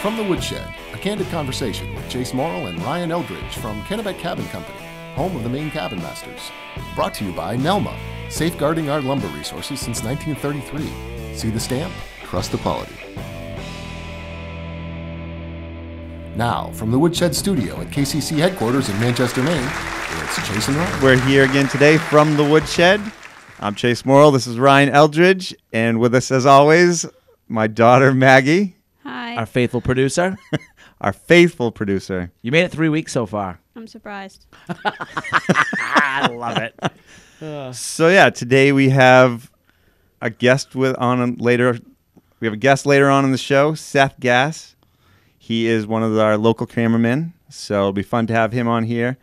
From the Woodshed, a candid conversation with Chase Morrill and Ryan Eldridge from Kennebec Cabin Company, home of the Maine Cabin Masters. Brought to you by NELMA, safeguarding our lumber resources since 1933. See the stamp, trust the quality. Now, from the Woodshed Studio at KCC headquarters in Manchester, Maine, it's Chase and Ryan. We're here again today from the Woodshed. I'm Chase Morrill, this is Ryan Eldridge, and with us as always, my daughter Maggie. Hi. Our faithful producer. Our faithful producer. You made it 3 weeks so far. I'm surprised. I love it. So yeah, today we have a guest later on in the show, Seth Gass. He is one of our local cameramen, so it'll be fun to have him on here,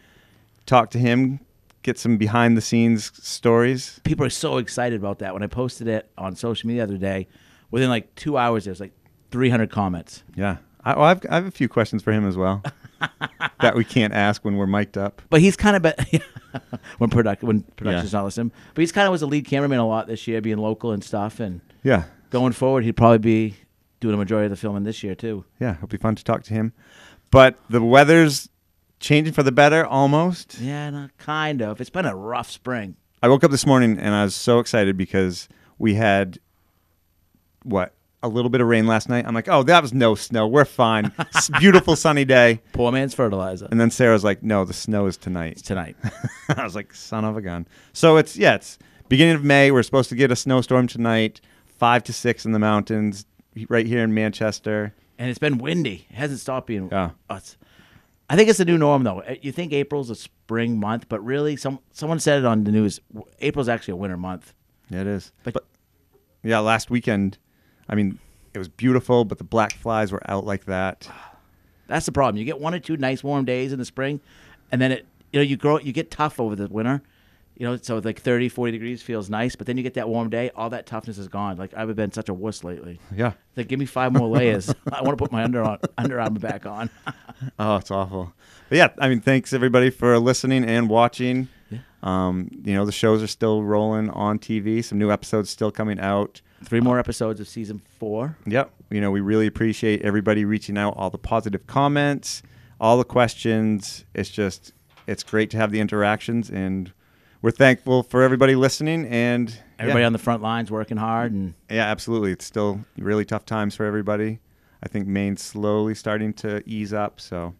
talk to him, get some behind-the-scenes stories. People are so excited about that. When I posted it on social media the other day, within like 2 hours, there's like 300 comments. Yeah. I have a few questions for him as well that we can't ask when we're mic'd up. But he's kind of been when production's not listening. But he's kind of was a lead cameraman a lot this year, being local and stuff. And yeah, going forward, he'd probably be doing a majority of the filming this year too. Yeah, it'll be fun to talk to him. But the weather's changing for the better, almost. Yeah, no, kind of. It's been a rough spring. I woke up this morning and I was so excited because we had, a little bit of rain last night. I'm like, oh, that was no snow. We're fine. It's a beautiful sunny day. Poor man's fertilizer. And then Sarah's like, no, the snow is tonight. It's tonight. I was like, son of a gun. So it's beginning of May. We're supposed to get a snowstorm tonight, 5 to 6 in the mountains, right here in Manchester. And it's been windy. It hasn't stopped being. Yeah. I think it's the new norm, though. You think April's a spring month, but really, someone said it on the news. April's actually a winter month. Yeah, it is. But yeah, last weekend, I mean, it was beautiful, but the black flies were out like that. That's the problem. You get 1 or 2 nice warm days in the spring, and then you get tough over the winter. You know, so like 30, 40 degrees feels nice, but then you get that warm day, all that toughness is gone. Like, I've been such a wuss lately. Yeah. It's like, give me 5 more layers. I want to put my underarm back on. Oh, it's awful. But yeah, I mean, thanks everybody for listening and watching. Yeah. The shows are still rolling on TV. Some new episodes still coming out. 3 more episodes of season 4. Yep. We really appreciate everybody reaching out, all the positive comments, all the questions. It's great to have the interactions, and we're thankful for everybody listening and everybody on the front lines working hard. And yeah, absolutely. It's still really tough times for everybody. I think Maine's slowly starting to ease up. So,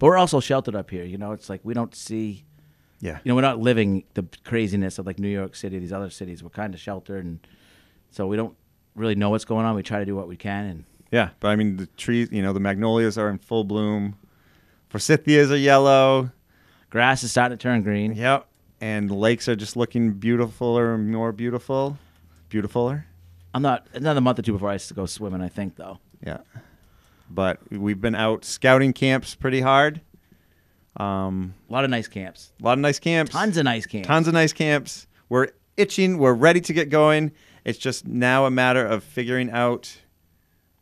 but we're also sheltered up here. It's like we don't see. Yeah. We're not living the craziness of like New York City, these other cities. We're kind of sheltered, and so we don't really know what's going on. We try to do what we can. And yeah, but I mean the trees. The magnolias are in full bloom. Forsythias are yellow. Grass is starting to turn green. Yep. And lakes are just looking beautifuler and more beautiful. Beautifuler? I'm not. Another month or 2 before I go swimming, I think, though. Yeah. But we've been out scouting camps pretty hard. A lot of nice camps. Tons of nice camps. We're itching. We're ready to get going. It's just now a matter of figuring out,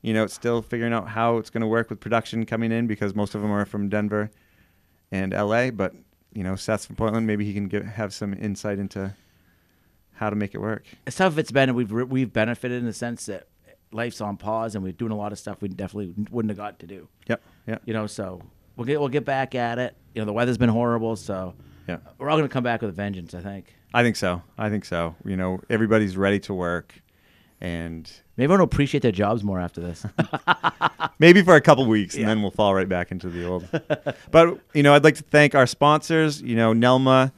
it's still figuring out how it's going to work with production coming in, because most of them are from Denver and L.A., but Seth's from Portland. Maybe he can have some insight into how to make it work. As tough as it's been, and we've benefited in the sense that life's on pause, and we're doing a lot of stuff we definitely wouldn't have got to do. Yep. Yeah. So we'll get back at it. The weather's been horrible, so yeah, we're all going to come back with a vengeance. I think so. Everybody's ready to work, and maybe everyone will appreciate their jobs more after this. Maybe for a couple weeks, and then we'll fall right back into the old. But, I'd like to thank our sponsors. NELMA,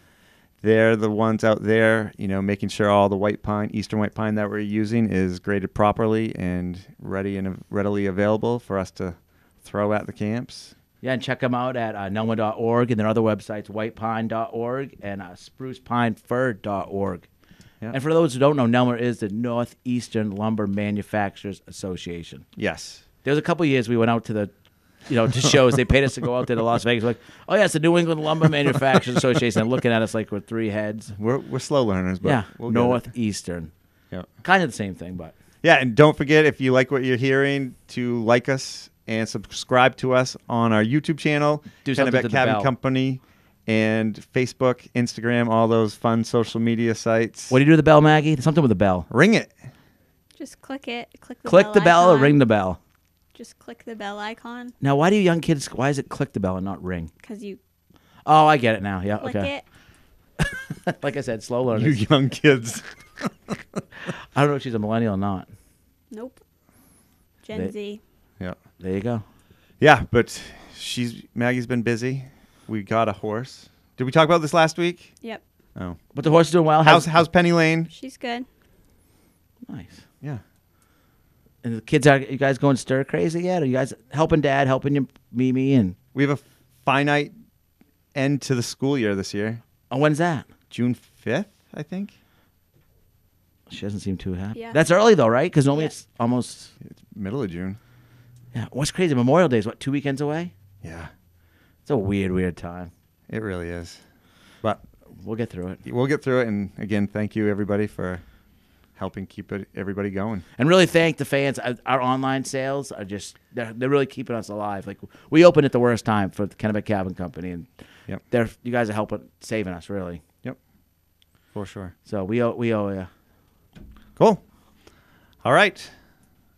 they're the ones out there, making sure all the white pine, eastern white pine that we're using is graded properly and ready and readily available for us to throw at the camps. Yeah, and check them out at NELMA.org and their other websites, whitepine.org and sprucepinefir.org. Yeah. And for those who don't know, NELMA is the Northeastern Lumber Manufacturers Association. Yes. There was a couple of years we went out to to shows. They paid us to go out there to Las Vegas. We're like, oh yeah, it's the New England Lumber Manufacturers Association. They're looking at us like we're 3 heads. We're slow learners, but yeah, we'll Northeastern. Yeah, kind of the same thing, but yeah. And don't forget, if you like what you're hearing, to like us and subscribe to us on our YouTube channel, Kennebec Cabin Company, and Facebook, Instagram, all those fun social media sites. What do you do with the bell, Maggie? There's something with the bell. Ring it. Just click it. Click the bell. Click the bell or ring the bell. Just click the bell icon. Now, why do young kids, why is it click the bell and not ring? Because you... Oh, I get it now. Yeah, click okay. It. Like I said, slow learners. You young kids. I don't know if she's a millennial or not. Nope. Gen Z. Yeah. There you go. Yeah, but Maggie's been busy. We got a horse. Did we talk about this last week? Yep. Oh. But the horse is doing well. How's Penny Lane? She's good. Nice. Yeah. And the kids you guys going stir crazy yet? Are you guys helping Dad, helping your Mimi? And we have a finite end to the school year this year. Oh, when's that? June 5th, I think. She doesn't seem too happy. Yeah. That's early though, right? Because normally it's almost middle of June. Yeah. What's crazy? Memorial Day is what, 2 weekends away? Yeah. It's a weird time. It really is. But we'll get through it. We'll get through it. And again, thank you everybody for helping keep everybody going, and really thank the fans. Our online sales are they're really keeping us alive. Like we opened at the worst time for the Kennebec Cabin Company, and you guys are helping, saving us really. Yep, for sure. So we owe you. Cool. All right,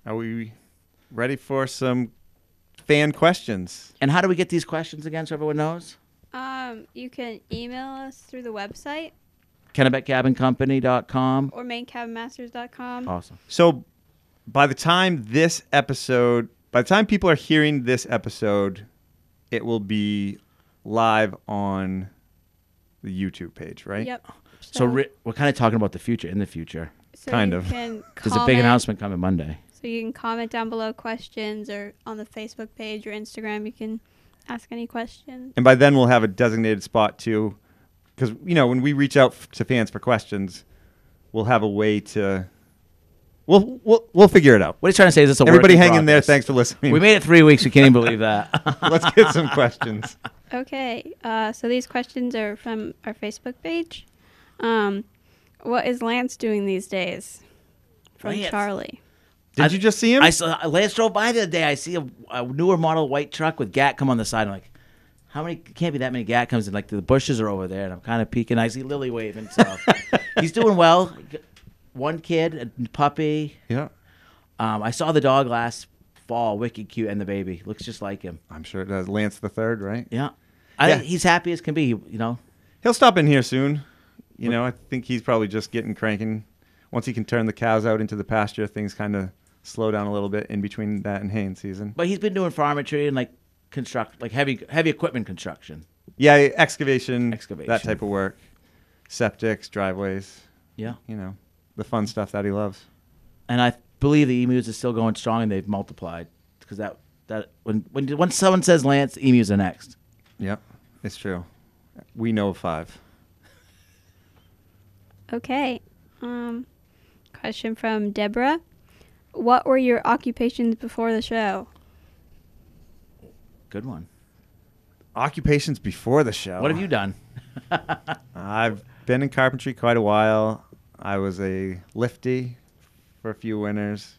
are we ready for some fan questions? And how do we get these questions again, so everyone knows? You can email us through the website. KennebecCabinCompany.com or MaineCabinMasters.com. Awesome. So by the time people are hearing this episode, it will be live on the YouTube page, right? Yep. So we're kind of talking about the future, in the future. So kind of. There's a big announcement coming Monday. So you can comment down below questions, or on the Facebook page or Instagram, you can ask any questions. And by then we'll have a designated spot too. Because, when we reach out to fans for questions, we'll have a way to... We'll figure it out. What he's trying to say is it's a work in progress. Everybody hang in there. Thanks for listening. We made it 3 weeks. We can't even believe that. Let's get some questions. Okay. So these questions are from our Facebook page. What is Lance doing these days? From Lance. Charlie. Did you just see him? I saw Lance drove by the other day. I see a newer model white truck with Gatcom on the side. I'm like... How many? Can't be that many Gatcoms, and like the bushes are over there, and I'm kind of peeking. I see Lily waving. So he's doing well. One kid, a puppy. Yeah. I saw the dog last fall, wicked cute, and the baby looks just like him. I'm sure it does. Lance the third, right? Yeah. He's happy as can be. He'll stop in here soon. I think he's probably just getting cranking. Once he can turn the cows out into the pasture, things kind of slow down a little bit in between that and haying season. But he's been doing farmetry and heavy equipment construction. Yeah, excavation, that type of work, septics, driveways. Yeah, the fun stuff that he loves. And I believe the emus are still going strong, and they've multiplied because that when someone says Lance, emus are next. Yep, it's true. We know of 5. Okay, question from Deborah: what were your occupations before the show? Good one. Occupations before the show. What have you done? I've been in carpentry quite a while. I was a lifty for a few winters.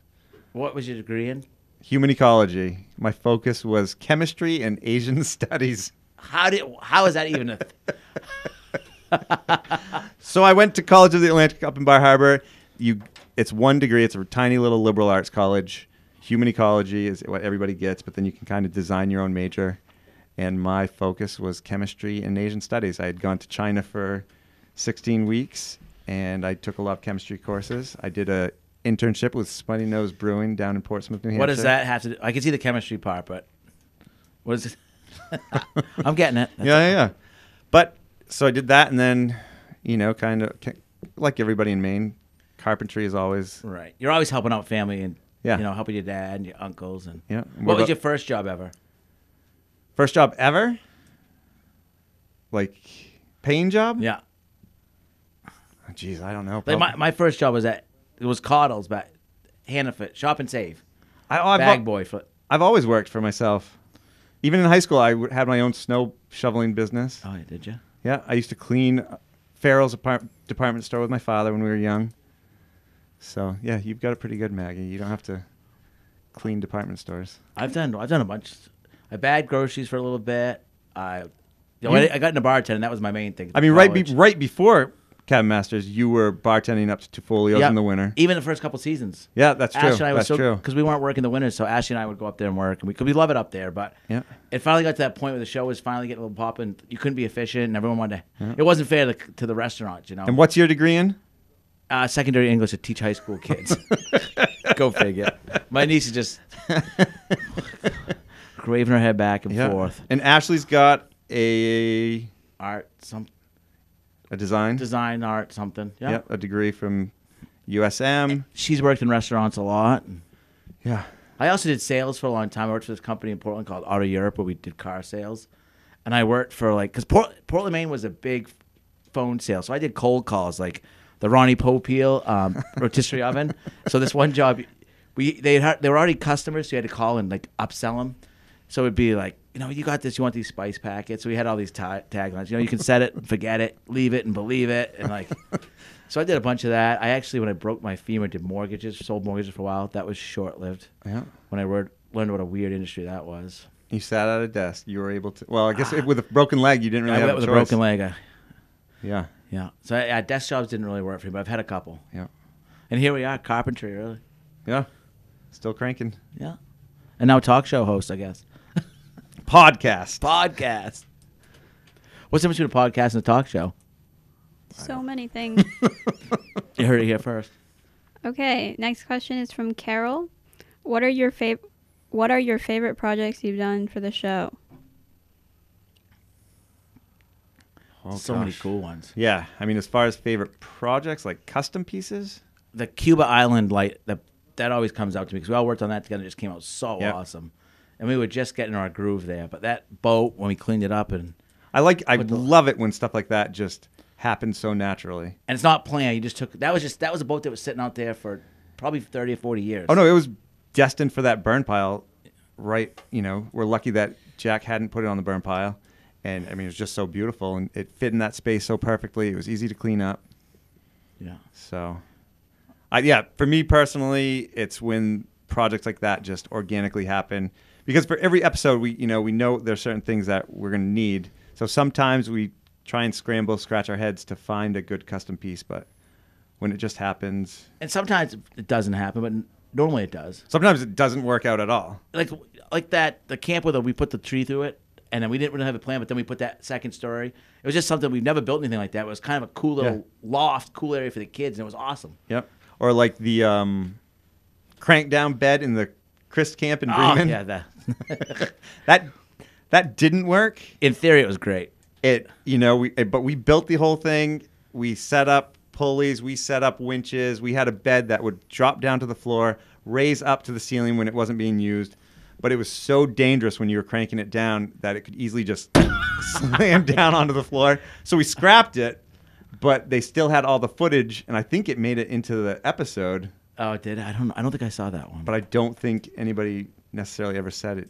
What was your degree in? Human ecology. My focus was chemistry and Asian studies. How is that even a So I went to College of the Atlantic up in Bar Harbor. It's one degree. It's a tiny little liberal arts college. Human ecology is what everybody gets, but then you can kind of design your own major. And my focus was chemistry and Asian studies. I had gone to China for 16 weeks, and I took a lot of chemistry courses. I did an internship with Smuttynose Brewing down in Portsmouth, New Hampshire. What does that have to do? I can see the chemistry part, but what is it? I'm getting it. Yeah. But so I did that, and then, kind of like everybody in Maine, carpentry is always... Right. You're always helping out family and... Yeah. Helping your dad and your uncles. And yeah. What was your first job ever? First job ever? Like, paying job? Yeah. Jeez, I don't know. Probably. Like my first job was it was Coddles, but Hannaford, Shop and Save. I've always worked for myself. Even in high school, I had my own snow shoveling business. Oh, did you? Yeah, I used to clean Farrell's department store with my father when we were young. So yeah, you've got it pretty good, Maggie. You don't have to clean department stores. I've done a bunch. I bagged groceries for a little bit. I got into bartending. That was my main thing. I mean, right before Cabin Masters, you were bartending up to Tufolios in the winter. Even the first couple seasons. Yeah, that's true. Ash and I was true. Because we weren't working the winter, so Ash and I would go up there and work. And we love it up there, but it finally got to that point where the show was finally getting a little popping. You couldn't be efficient, and everyone wanted to. It wasn't fair to the restaurant, you know. And what's your degree in? Secondary English to teach high school kids. Go figure. My niece is just graving her head back and forth. And Ashley's got a art something. A design, art, something. Yeah, yep, a degree from USM. She's worked in restaurants a lot. Yeah. I also did sales for a long time. I worked for this company in Portland called Auto Europe, where we did car sales. And I worked for, like, because Portland, Maine was a big phone sale. So I did cold calls, like the Ronnie Popeil rotisserie oven. So this one job, they were already customers, so you had to call and, like, upsell them. So it would be like, you know, you got this, you want these spice packets. So we had all these taglines. You know, you can set it, and forget it, leave it, and believe it. And like, so I did a bunch of that. I actually, when I broke my femur, did mortgages, sold mortgages for a while. That was short-lived. Yeah. When I learned what a weird industry that was. You sat at a desk. You were able to, well, I guess with a broken leg, you didn't really have a choice. With a broken leg. Yeah. Yeah. So desk jobs didn't really work for me, but I've had a couple. Yeah. And here we are, carpentry, really. Yeah. Still cranking. Yeah. And now talk show host, I guess. Podcast. What's the difference between a podcast and a talk show? So many things. You heard it here first. Okay, next question is from Carol. What are your favorite projects you've done for the show? Oh, so many cool ones. Yeah, I mean, as far as favorite projects, like custom pieces, the Cuba Island light that always comes out to me because we all worked on that together. It just came out so awesome. And we were just getting our groove there, but that boat when we cleaned it up and I love it when stuff like that just happens so naturally. And it's not planned. You just took that was a boat that was sitting out there for probably 30 or 40 years. Oh no, it was destined for that burn pile, right? You know, we're lucky that Jack hadn't put it on the burn pile, and I mean it was just so beautiful and it fit in that space so perfectly. It was easy to clean up. Yeah. So, for me personally, it's when projects like that just organically happen. Because for every episode, we know there are certain things that we're going to need. So sometimes we try and scratch our heads to find a good custom piece. But when it just happens... And sometimes it doesn't happen, but normally it does. Sometimes it doesn't work out at all. Like that, the camper that we put the tree through it, and then we didn't really have a plan, but then we put that second story. It was just something, we've never built anything like that. It was kind of a cool little loft, cool area for the kids, and it was awesome. Yep. Or like the crank down bed in the... Chris Camp in Bremen. Oh, yeah, that didn't work. In theory, it was great. But we built the whole thing. We set up pulleys. We set up winches. We had a bed that would drop down to the floor, raise up to the ceiling when it wasn't being used. But it was so dangerous when you were cranking it down that it could easily just slam down onto the floor. So we scrapped it, but they still had all the footage, and I think it made it into the episode. Oh, it did? I don't think I saw that one. But I don't think anybody necessarily ever said it.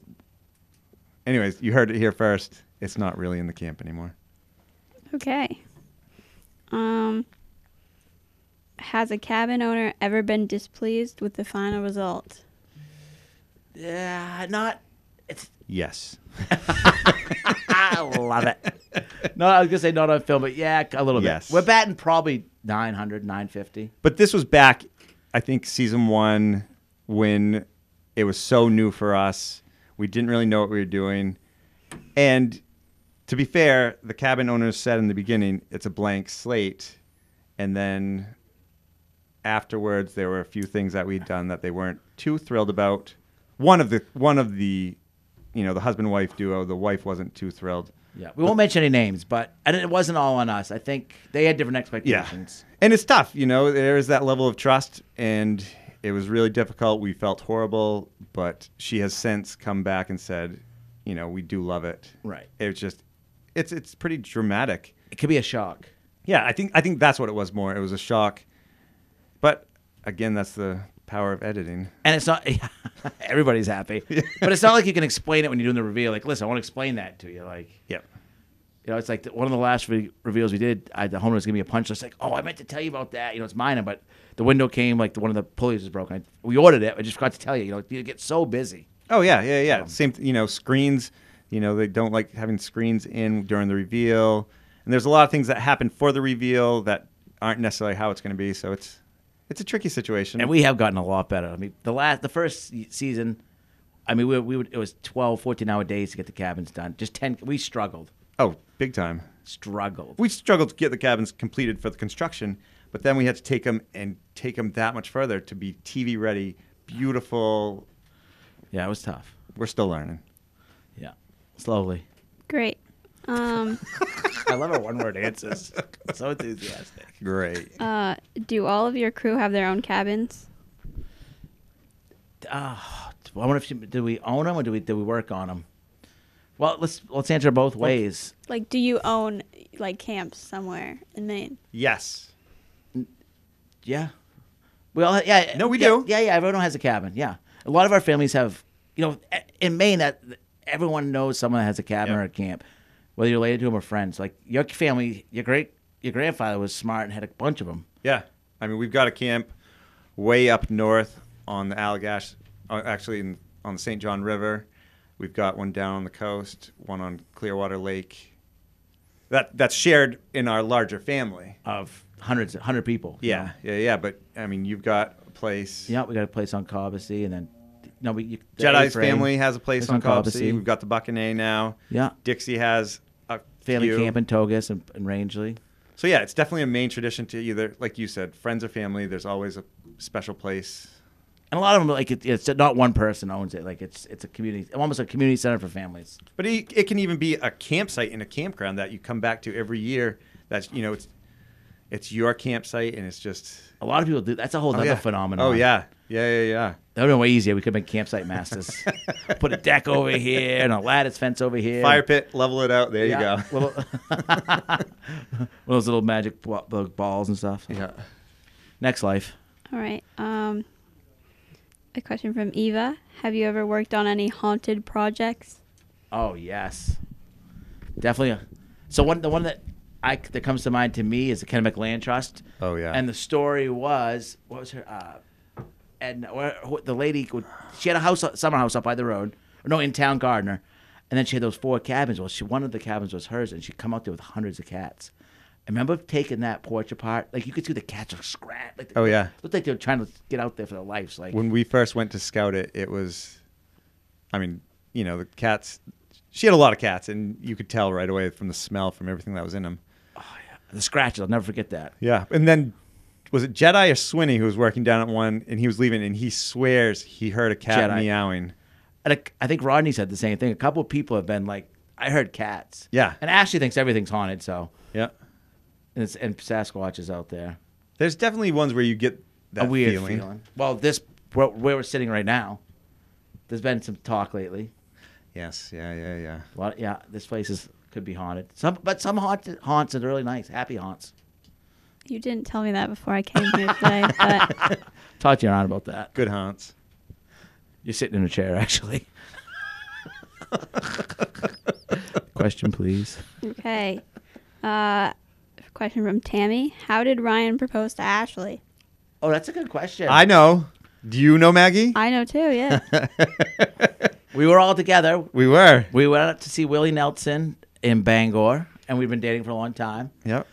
Anyways, you heard it here first. It's not really in the camp anymore. Okay. Has a cabin owner ever been displeased with the final result? Yeah, yes. I love it. No, I was going to say not on film, but yeah, a little bit. We're batting probably 900, 950. But this was back... I think season one, when it was so new for us, we didn't really know what we were doing. And to be fair, the cabin owners said in the beginning, it's a blank slate. And then afterwards, there were a few things that we'd done that they weren't too thrilled about. One of the, you know, the husband-wife duo, the wife wasn't too thrilled. Yeah, we won't mention any names, but it wasn't all on us. I think they had different expectations. Yeah. And it's tough, you know. There is that level of trust, and it was really difficult. We felt horrible, but she has since come back and said, you know, we do love it. Right. It's just, it's pretty dramatic. It could be a shock. Yeah, I think that's what it was more. It was a shock, but again, that's the power of editing. And it's not everybody's happy. But it's not like you can explain it when you're doing the reveal. Like, listen, I want to explain that to you. Like, yep. You know, it's like one of the last reveals we did, the homeowner was giving me a punch list. Like, oh, I meant to tell you about that. You know, it's minor, but the window came, like one of the pulleys was broken. We ordered it. I just forgot to tell you. You know, you get so busy. Oh, yeah. Same, you know, screens, you know, they don't like having screens in during the reveal. And there's a lot of things that happen for the reveal that aren't necessarily how it's going to be. So it's a tricky situation. And we have gotten a lot better. I mean, the first season, I mean, it was 12, 14-hour days to get the cabins done. Just 10. We struggled. Oh, big time. Struggled. We struggled to get the cabins completed for the construction, but then we had to take them that much further to be TV ready, beautiful. Yeah, it was tough. We're still learning. Yeah, slowly. Great. I love our one-word answers. So enthusiastic. Great. Do all of your crew have their own cabins? I wonder if do we own them or do we work on them? Well, let's answer both ways. Like, do you own like camps somewhere in Maine? Yes. Yeah. We do. Yeah. Everyone has a cabin. Yeah. A lot of our families have. You know, in Maine, everyone knows someone that has a cabin or a camp, whether you're related to them or friends. Like your family, your grandfather was smart and had a bunch of them. Yeah, I mean, we've got a camp way up north on the Allagash, actually on the St. John River. We've got one down on the coast, one on Clearwater Lake. That's shared in our larger family of hundred people. Yeah. But I mean, you've got a place. Yeah, we got a place on Cobbossee, and then. Jedi's family has a place on Cobbossee. We've got the Buccaneer now. Yeah. Dixie has a family camp in Togus and Rangeley. So, yeah, it's definitely a Maine tradition to either, like you said, friends or family. There's always a special place. And a lot of them, like, it's not one person owns it. Like, it's a community, almost a community center for families. But it can even be a campsite in a campground that you come back to every year. That's, you know, it's your campsite, and it's just... A lot of people do. That's a whole other phenomenon. Oh, yeah. Yeah. That would have been way easier. We could have been campsite masters. Put a deck over here and a lattice fence over here. Fire pit, level it out. There you go. One of those little magic balls and stuff. Yeah. Next life. All right. A question from Eva. Have you ever worked on any haunted projects? Oh, yes. Definitely. So the one that comes to mind to me is the Kennebec Land Trust. Oh, yeah. And the story was, what was her... And the lady, she had a house, summer house up by the road. No, in town, Gardner. And then she had those 4 cabins. Well, one of the cabins was hers, and she'd come out there with hundreds of cats. I remember taking that porch apart. Like, you could see the cats were scratched. Like, oh, yeah. Looked like they were trying to get out there for their lives. Like, when we first went to scout it, it was, I mean, you know, the cats. She had a lot of cats, and you could tell right away from the smell, from everything that was in them. Oh, yeah. The scratches, I'll never forget that. Yeah. And then... Was it Jedi or Swinney who was working down at one, and he was leaving, and he swears he heard a cat meowing. And I think Rodney said the same thing. A couple of people have been like, I heard cats. Yeah. And Ashley thinks everything's haunted, so. Yeah. And Sasquatch is out there. There's definitely ones where you get that a weird feeling. Well, where we're sitting right now, there's been some talk lately. Yes, yeah. This place could be haunted. But some haunts are really nice, happy haunts. You didn't tell me that before I came here today. But... Talk to your aunt about that. Good haunts. You're sitting in a chair, actually. Question, please. Okay. Question from Tammy. How did Ryan propose to Ashley? Oh, that's a good question. I know. Do you know Maggie? I know, too, yeah. We were all together. We were. We went up to see Willie Nelson in Bangor, and we've been dating for a long time. Yep.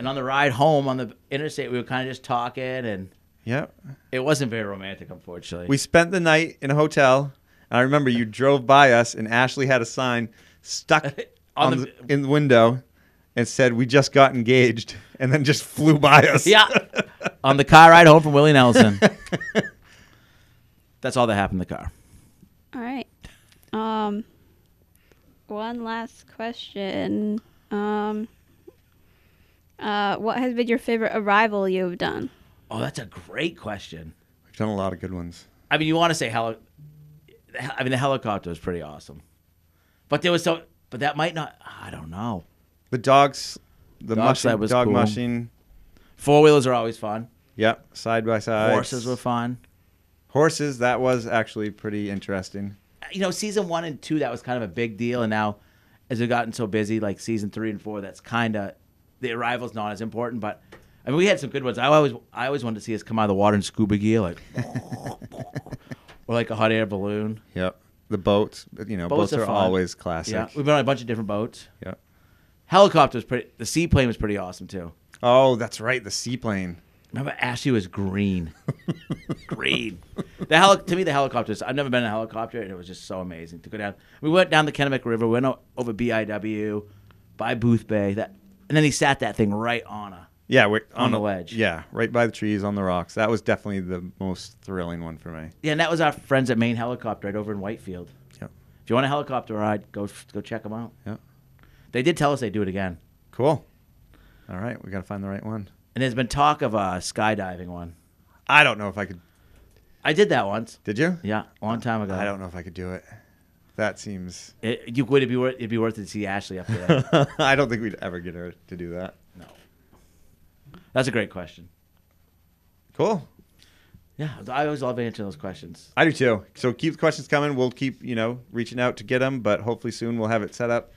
And on the ride home on the interstate, we were kind of just talking, and it wasn't very romantic, unfortunately. We spent the night in a hotel, and I remember you drove by us, and Ashley had a sign stuck in the window and said, "We just got engaged," and then just flew by us. Yeah, on the car ride home from Willie Nelson. That's all that happened in the car. All right. One last question. What has been your favorite arrival you've done? Oh, that's a great question. We've done a lot of good ones. I mean, you want to say the helicopter was pretty awesome, but there was but that might not. I don't know. The dog mushing. Four wheelers are always fun. Yep, side by side. Horses were fun. Horses, that was actually pretty interesting. You know, season 1 and 2, that was kind of a big deal, and now as we've gotten so busy, like season 3 and 4, that's kind of. The arrival's not as important, but I mean, we had some good ones. I always wanted to see us come out of the water in scuba gear, like or like a hot air balloon. Yep. The boats, you know, boats are always classic. Yeah. We've been on a bunch of different boats. Yep. Helicopter was the seaplane was pretty awesome too. Oh, that's right, the seaplane. Remember, Ashley was green. Green. To me, the helicopters. I've never been in a helicopter, and it was just so amazing to go down. We went down the Kennebec River, went over BIW, by Booth Bay, and then he sat that thing right on her. Yeah, on the ledge. Yeah, right by the trees, on the rocks. That was definitely the most thrilling one for me. Yeah, and that was our friends at Maine Helicopter right over in Whitefield. Yep. If you want a helicopter ride, go check them out. Yep. They did tell us they do it again. Cool. All right, we got to find the right one. And there's been talk of a skydiving one. I don't know if I could. I did that once. Did you? Yeah, a long time ago. I don't know if I could do it. That seems. It'd be worth it to see Ashley up there. I don't think we'd ever get her to do that. No. That's a great question. Cool. Yeah, I always love answering those questions. I do too. So keep the questions coming. We'll keep reaching out to get them, but hopefully soon we'll have it set up,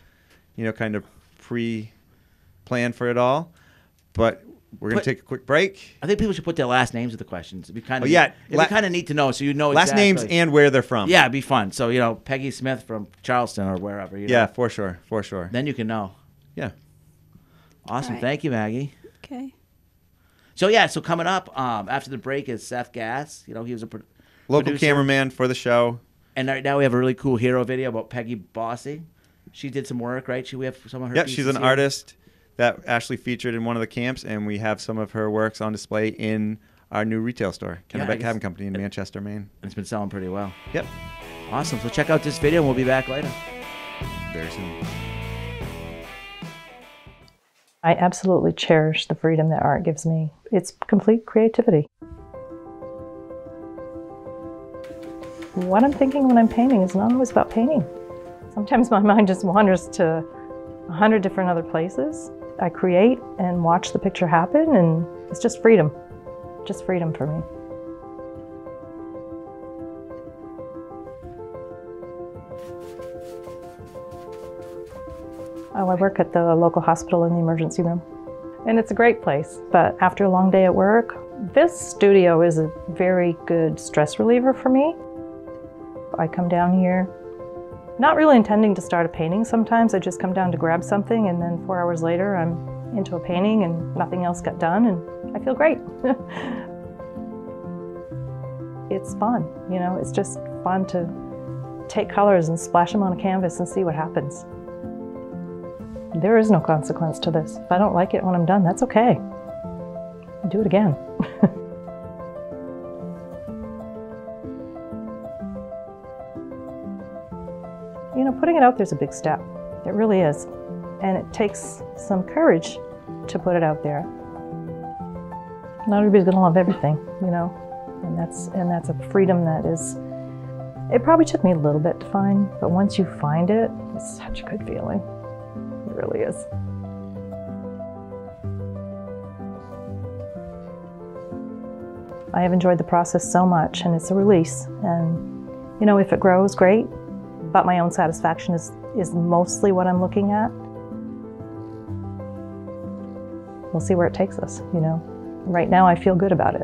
kind of pre-planned for it all, but. We're going to take a quick break. I think people should put their last names with the questions. We kind of need to know, so you know exactly. Last names and where they're from. Yeah, it'd be fun. So, Peggy Smith from Charleston or wherever. Yeah, for sure. Then you can know. Yeah. Awesome. Right. Thank you, Maggie. Okay. So, so coming up after the break is Seth Gass. He was a local cameraman for the show. And right now we have a really cool hero video about Peggy Bossy. She did some work, right? We have some of her pieces. She's an artist that Ashley featured in one of the camps, and we have some of her works on display in our new retail store, Kennebec Cabin Company in Manchester, Maine. And it's been selling pretty well. Yep. Awesome. So check out this video, and we'll be back later. Very soon. I absolutely cherish the freedom that art gives me. It's complete creativity. What I'm thinking when I'm painting is not always about painting. Sometimes my mind just wanders to 100 different other places. I create and watch the picture happen, and it's just freedom. Just freedom for me. Oh, I work at the local hospital in the emergency room, and it's a great place. But after a long day at work, this studio is a very good stress reliever for me. I come down here not really intending to start a painting sometimes. I just come down to grab something, and then 4 hours later I'm into a painting and nothing else got done, and I feel great. It's fun, it's just fun to take colors and splash them on a canvas and see what happens. There is no consequence to this. If I don't like it when I'm done, that's okay. I'll do it again. Putting it out there is a big step. It really is. And it takes some courage to put it out there. Not everybody's going to love everything, and that's a freedom that is, it probably took me a little bit to find, but once you find it, it's such a good feeling. It really is. I have enjoyed the process so much, and it's a release. And, if it grows, great. But my own satisfaction is mostly what I'm looking at. We'll see where it takes us, Right now I feel good about it.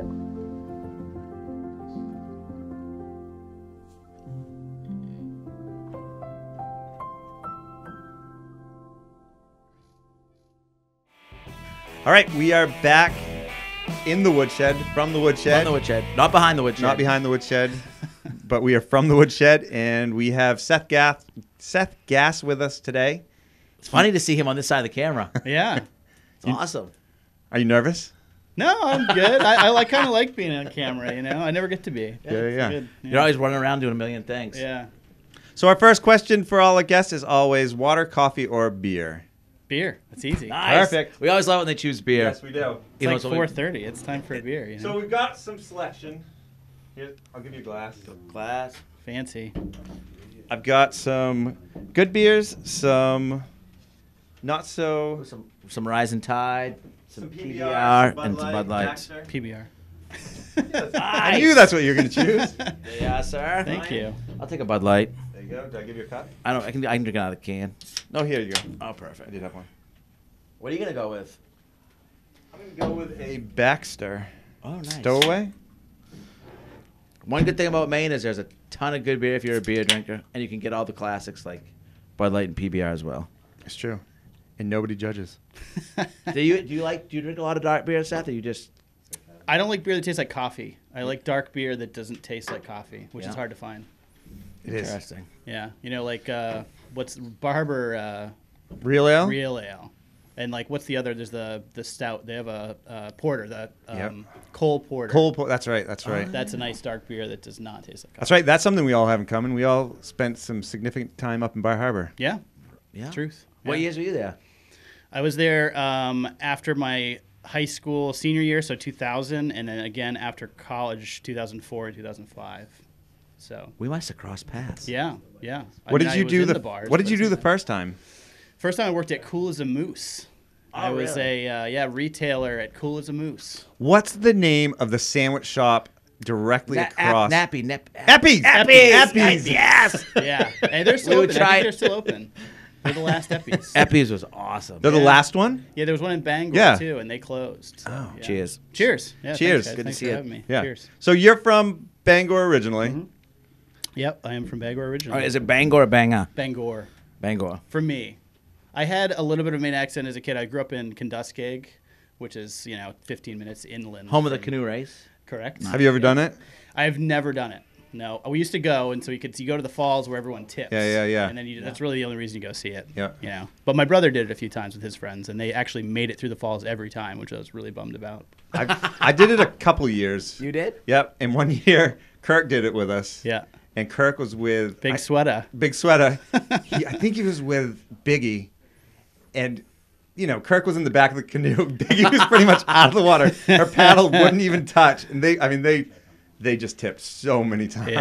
All right, we are back in the woodshed, from the woodshed. From the woodshed, not behind the woodshed. Not behind the woodshed. But we are from the woodshed, and we have Seth Gass with us today. It's funny to see him on this side of the camera. Yeah. It's awesome. Are you nervous? No, I'm good. I kind of like being on camera, I never get to be. Yeah. Good. Yeah. You're always running around doing a million things. Yeah. So our first question for all our guests is always water, coffee, or beer? Beer. That's easy. Nice. Perfect. We always love when they choose beer. Yes, we do. It's like 4:30. It's time for a beer. So we've got some selection. Here, I'll give you a glass. Glass. Fancy. I've got some good beers, some not so... Some Rising Tide, some PBR, and some Bud Light. PBR. Nice. I knew that's what you were going to choose. Yeah, sir. Thank you. I'll take a Bud Light. There you go. Did I give you a cup? I can drink it out of the can. No, here you go. Oh, perfect. I did have one. What are you going to go with? I'm going to go with a Baxter. Oh, nice. Stowaway. One good thing about Maine is there's a ton of good beer if you're a beer drinker, and you can get all the classics like Bud Light and PBR as well. It's true. and nobody judges. Do you drink a lot of dark beer, Seth, or you just? I don't like beer that tastes like coffee. I like dark beer that doesn't taste like coffee, which is hard to find. It is. Interesting. Yeah, you know, like what's Bar Harbor? Real ale. Real ale, and like what's the other? There's the stout. They have a porter, the Cole porter. Cole porter. That's right. That's right. That's a nice dark beer that does not taste like coffee. That's right. That's something we all have in common. We all spent some significant time up in Bar Harbor. Yeah. Yeah. Truth. Yeah. What years were you there? I was there after my high school senior year, so 2000, and then again after college, 2004 and 2005. So we must have crossed paths. Yeah, yeah. What did you do the first time? First time I worked at Cool as a Moose. Oh, I was a retailer at Cool as a Moose. What's the name of the sandwich shop directly across? Eppie's. Eppie's. Yes. Yeah. Hey, they're still open. I think they're still open. They're the last Eppie's. Eppie's was awesome. They're the last one? Yeah, there was one in Bangor, too, and they closed. So, oh, yeah. Cheers. Cheers. Yeah, cheers. Thanks, good to see you. Having me. Yeah. Cheers. So you're from Bangor originally. Mm-hmm. Yep, I am from Bangor originally. All right, is it Bangor or Bangor? Bangor. Bangor. For me. I had a little bit of Maine accent as a kid. I grew up in Kenduskeg, which is, 15 minutes inland. Home of the canoe race. Correct. Nice. Have you ever done it? I have never done it. No, we used to go, and so you go to the falls where everyone tips. Yeah. And then that's really the only reason you go see it. Yeah. But my brother did it a few times with his friends, and they actually made it through the falls every time, which I was really bummed about. I did it a couple years. You did? Yep. And one year, Kirk did it with us. Yeah. And Kirk was with Big Sweater. Big Sweater. I think he was with Biggie, and. Kirk was in the back of the canoe. Biggie was pretty much out of the water. Her paddle wouldn't even touch, and they just tipped so many times.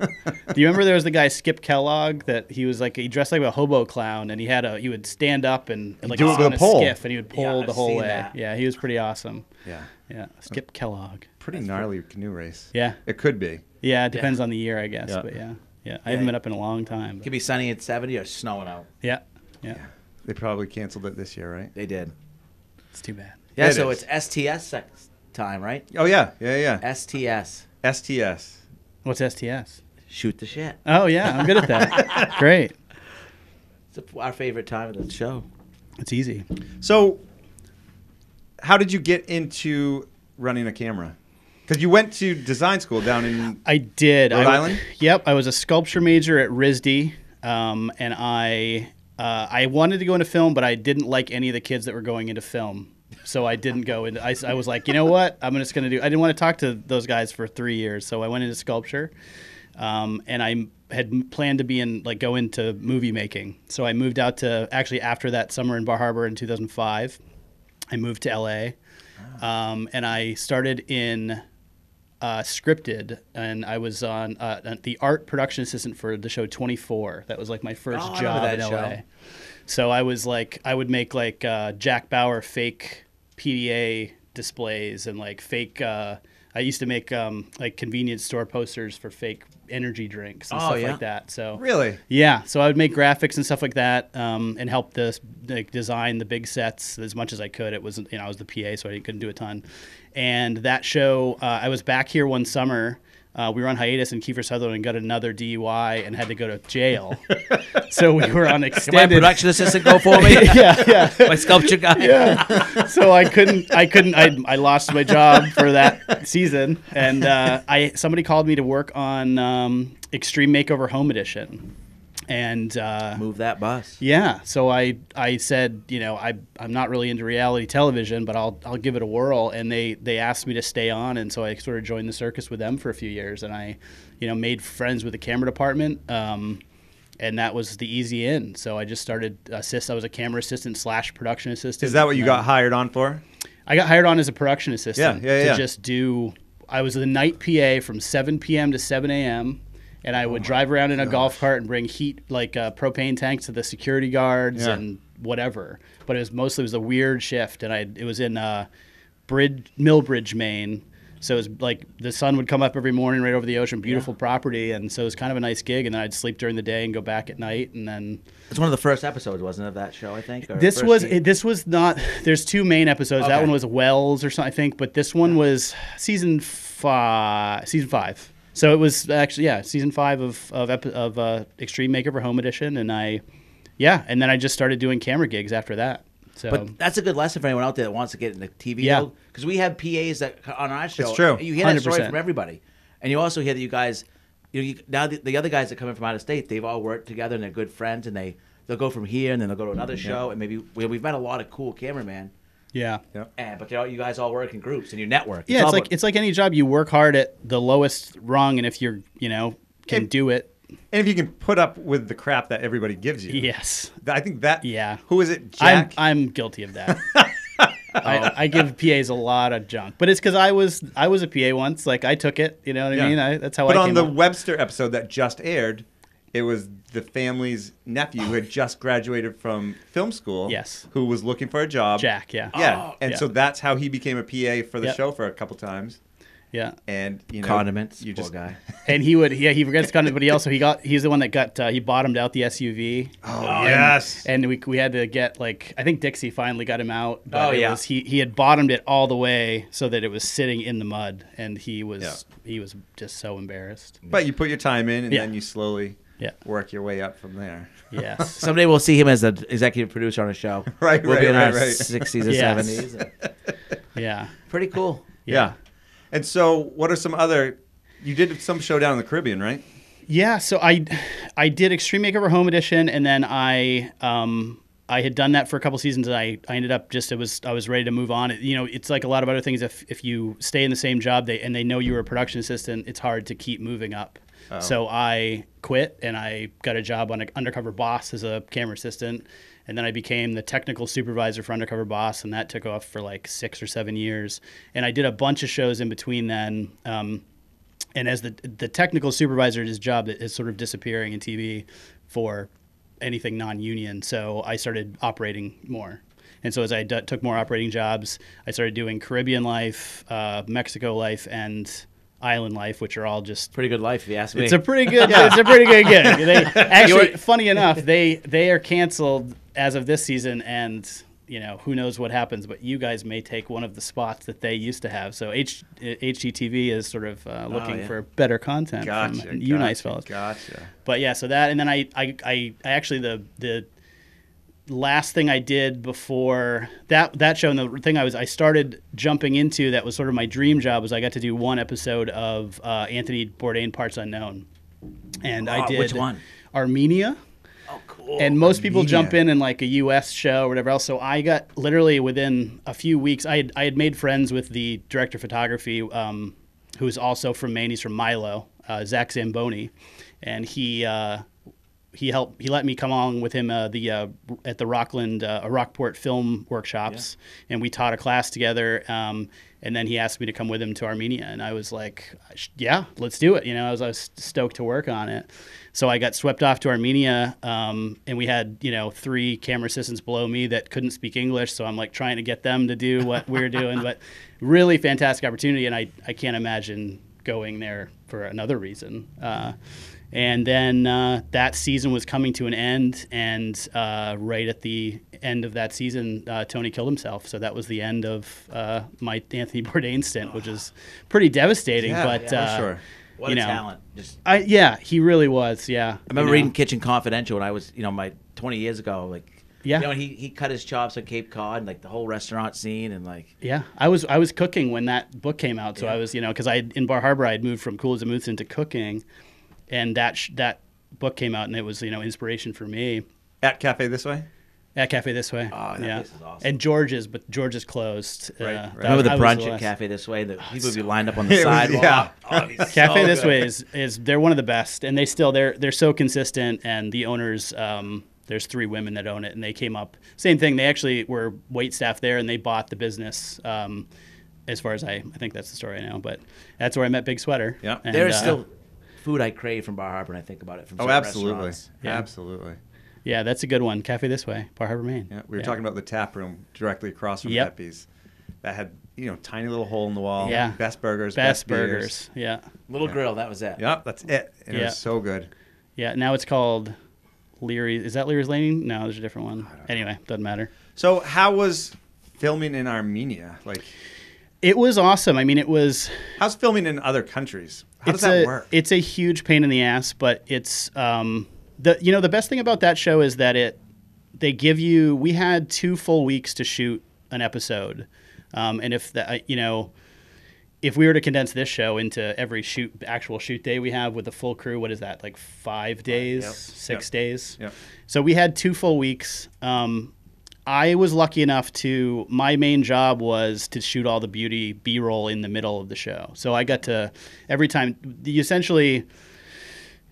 Yeah. Do you remember there was the guy Skip Kellogg that he dressed like a hobo clown, and he would stand up and like on a skiff, and he would pole the whole way. That. Yeah, he was pretty awesome. Yeah, Skip Kellogg. That's gnarly canoe race. Yeah, it could be. Yeah, it depends on the year, I guess. Yeah. But I haven't been up in a long time. But. Could be sunny at 70 or snowing out. Yeah. They probably canceled it this year, right? They did. It's too bad. Yeah, so it's STS time, right? Oh, yeah. STS. What's STS? Shoot the shit. Oh, yeah, I'm good at that. Great. It's our favorite time of the show. It's easy. So how did you get into running a camera? Because you went to design school down in Rhode Island? Yep, I was a sculpture major at RISD, and I wanted to go into film, but I didn't like any of the kids that were going into film. So I didn't go into, I was like, you know what? I'm just going to I didn't want to talk to those guys for 3 years. So I went into sculpture, and I had planned to go into movie making. So I moved out to, actually after that summer in Bar Harbor in 2005, I moved to LA. And I started in scripted, and I was on the art production assistant for the show 24. That was like my first job in LA. So I was like, I would make like Jack Bauer fake PDA displays and like fake. I used to make like convenience store posters for fake energy drinks and stuff like that. So really, yeah. So I would make graphics and stuff like that, and help design the big sets as much as I could. It wasn't, I was the PA, so I couldn't do a ton. And that show, I was back here one summer. We were on hiatus, and Kiefer Sutherland got another DUI and had to go to jail. So we were on extended. Can my production assistant go for me? yeah. My sculpture guy. Yeah. So I lost my job for that season, and somebody called me to work on Extreme Makeover Home Edition. And move that bus. Yeah. So I said, I'm not really into reality television, but I'll give it a whirl. And they asked me to stay on, and so I sort of joined the circus with them for a few years, and I, made friends with the camera department, and that was the easy in. So I just started I was a camera assistant / production assistant. Is that what you got hired on for? I got hired on as a production assistant. Yeah. I was the night PA from 7 p.m. to 7 a.m. And I would drive around in a golf cart and bring heat, like propane tanks to the security guards and whatever. But it was a weird shift. And it was in Millbridge, Maine. So it was like the sun would come up every morning right over the ocean, beautiful property. And so it was kind of a nice gig. And then I'd sleep during the day and go back at night. And then it's one of the first episodes, wasn't it, of that show, I think? This was not. There's two main episodes. Okay. That one was Wells or something, I think. But this one was season five. So it was actually season 5 of Extreme Makeover Home Edition, and I Yeah, and then I just started doing camera gigs after that. So. But that's a good lesson for anyone out there that wants to get in the TV field. Because we have PAs that on our show. It's true. You hear that story from everybody. And you also hear that you guys, you know, now the other guys that come in from out of state, they've all worked together and they're good friends, and they'll go from here and then they'll go to another show. And maybe we've met a lot of cool cameramen. Yeah. And, but you guys all work in groups and you network. It's it's like any job. You work hard at the lowest rung, and if you're, you know, can do it. And if you can put up with the crap that everybody gives you. Yes. I think that. Yeah. Who is it? Jack? I'm guilty of that. I give PAs a lot of junk, but it's because I was a PA once. Like, I took it. You know what I mean? That's how. But on the Webster episode that just aired, it was the family's nephew who had just graduated from film school. Yes. Who was looking for a job. Jack. Yeah. Yeah. Oh, and so that's how he became a PA for the show for a couple times. Yeah, and you know, condiments. You poor just guy, and he would. Yeah, he forgets condiments, but he also he's the one that got he bottomed out the SUV. Oh yes, and we had to get, like, I think Dixie finally got him out. But he had bottomed it all the way so that it was sitting in the mud, and he was just so embarrassed. But you put your time in, and then you slowly work your way up from there. Yes, someday we'll see him as an executive producer on a show. Right, we'll be in our 60s or 70s. Yeah, pretty cool. Yeah. And so what are some other – you did some show down in the Caribbean, right? Yeah. So I did Extreme Makeover Home Edition, and then I had done that for a couple seasons, and I ended up just – I was ready to move on. You know, it's like a lot of other things. If you stay in the same job and they know you were a production assistant, it's hard to keep moving up. Oh. So I quit, and I got a job on an Undercover Boss as a camera assistant, and then I became the technical supervisor for Undercover Boss, and that took off for like 6 or 7 years. And I did a bunch of shows in between then. And as the technical supervisor, his job is sort of disappearing in TV for anything non-union. So I started operating more. And so as I took more operating jobs, I started doing Caribbean life, Mexico life, and island life, which are all just pretty good life, if you ask me. It's a pretty good it's a pretty good gig. They, actually, funny enough, they are canceled as of this season, and you know, who knows what happens, but you guys may take one of the spots that they used to have. So HGTV is sort of looking for better content from you nice fellas. Gotcha. But yeah, so that, and then I actually the last thing I did before that show, and the thing I started jumping into that was sort of my dream job, was I got to do one episode of Anthony Bourdain Parts Unknown, and I did which one? Armenia. Oh, cool. And most people jump in like a U.S. show or whatever else. So I got literally within a few weeks, I had made friends with the director of photography, who's also from Maine. He's from Milo, Zach Zamboni, and he helped. He let me come along with him at the Rockport Film Workshops, and we taught a class together. And then he asked me to come with him to Armenia, and I was like, "Yeah, let's do it." You know, I was stoked to work on it. So I got swept off to Armenia, and we had, you know, 3 camera assistants below me that couldn't speak English. So I'm like trying to get them to do what we're doing, but really fantastic opportunity, and I can't imagine going there for another reason. And then that season was coming to an end, and right at the end of that season, Tony killed himself. So that was the end of my Anthony Bourdain stint, which is pretty devastating. Yeah, but sure. What a talent! Just he really was. Yeah, I remember reading Kitchen Confidential when I was, you know, my 20 years ago, like. Yeah, you know, he cut his chops on Cape Cod, and like the whole restaurant scene, and like. Yeah, I was cooking when that book came out, so I was, you know, because in Bar Harbor I had moved from Cool as a Moose into cooking, and that book came out, and it was, you know, inspiration for me. At Cafe This Way. At Cafe This Way. Oh, that place is awesome. And George's, but George's closed. Right. Remember the brunch at Cafe This Way? The people would be lined up on the sidewalk. Yeah. Oh, Cafe This Way is they're one of the best, and they're so consistent, and the owners. There's 3 women that own it, and they came up. Same thing. They actually were waitstaff there, and they bought the business. As far as I think that's the story I know, but that's where I met Big Sweater. Yeah, and there's still food I crave from Bar Harbor, and I think about it from. Oh, absolutely, absolutely. Yeah, that's a good one. Cafe This Way, Bar Harbor, Maine. Yeah, we were talking about the tap room directly across from Eppie's. That had, you know, tiny little hole in the wall. Yeah, best burgers, best burgers. Beers. Yeah, little grill. That was it. Yep, that's it. And it was so good. Yeah, now it's called. Leary, is that Leary's Landing? No, there's a different one. Anyway, doesn't matter. So how was filming in Armenia? Like, it was awesome. I mean, it was. How's filming in other countries? How does that work? It's a huge pain in the ass, but it's the best thing about that show is that it they give you, we had 2 full weeks to shoot an episode. And if that, you know, if we were to condense this show into every actual shoot day we have with the full crew, what is that? Like 5 days, yep. six days. Yep. So we had 2 full weeks. I was lucky enough to, my main job was to shoot all the beauty B-roll in the middle of the show. So I got to, every time, you essentially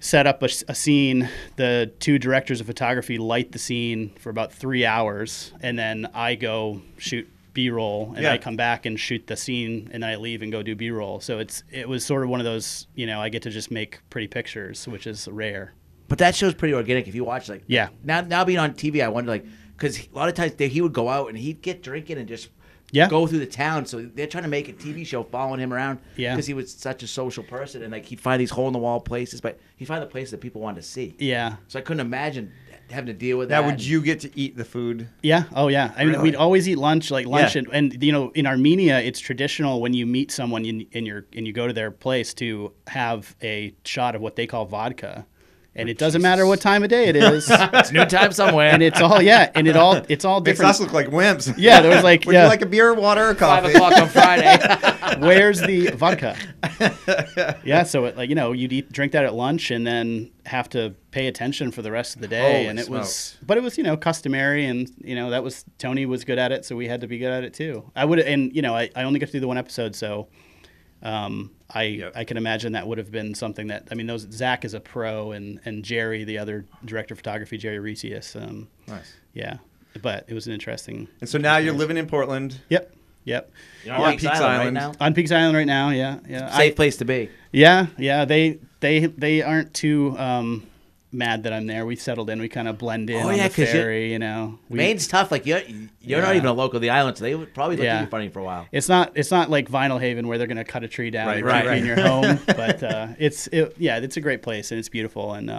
set up a scene, the 2 directors of photography light the scene for about 3 hours, and then I go shoot B-roll, and yeah. I come back and shoot the scene, and then I leave and go do B-roll. So it was sort of one of those, you know, I get to just make pretty pictures, which is rare. But that show's pretty organic if you watch, like, yeah. Now being on TV, I wonder, like, because a lot of times he would go out and he'd get drinking and just yeah. go through the town. So they're trying to make a TV show following him around because yeah. he was such a social person. And like he'd find these hole-in-the-wall places, but he'd find the places that people wanted to see. Yeah. So I couldn't imagine having to deal with that. Now, would you get to eat the food? Yeah. Oh, yeah. I mean, really? We'd always eat lunch, like lunch. Yeah. And, you know, in Armenia, it's traditional when you meet someone and you go to their place to have a shot of what they call vodka. And it doesn't matter what time of day it is. It's new time somewhere. And it's all, yeah. And it's all different. Makes us look like wimps. Yeah. There was like, would yeah. you like a beer, water, or coffee? 5 o'clock on Friday. Where's the vodka? Yeah. So, it, like, you know, you'd drink that at lunch and then have to pay attention for the rest of the day. Holy and it smoke. Was, but it was, you know, customary. And, you know, that was, Tony was good at it. So we had to be good at it too. I would, and, you know, I only got to do the 1 episode. So, yep. I can imagine that would have been something that, I mean, those, Zach is a pro and Jerry, the other director of photography, Jerry Reisius. Nice. Yeah. But it was an interesting. And so now you're living in Portland. Yep. Yep. You're on Peaks Island right now. On Peaks Island right now. Yeah. Yeah. Safe place to be. Yeah. Yeah. They aren't too, mad that I'm there. We settled in. We kind of blend in on the ferry, you know. Maine's tough. Like, you're not even a local of the island, so they would probably look at you funny for a while. It's not like Vinyl Haven where they're going to cut a tree down and keep you in your home. But it's a great place, and it's beautiful. And,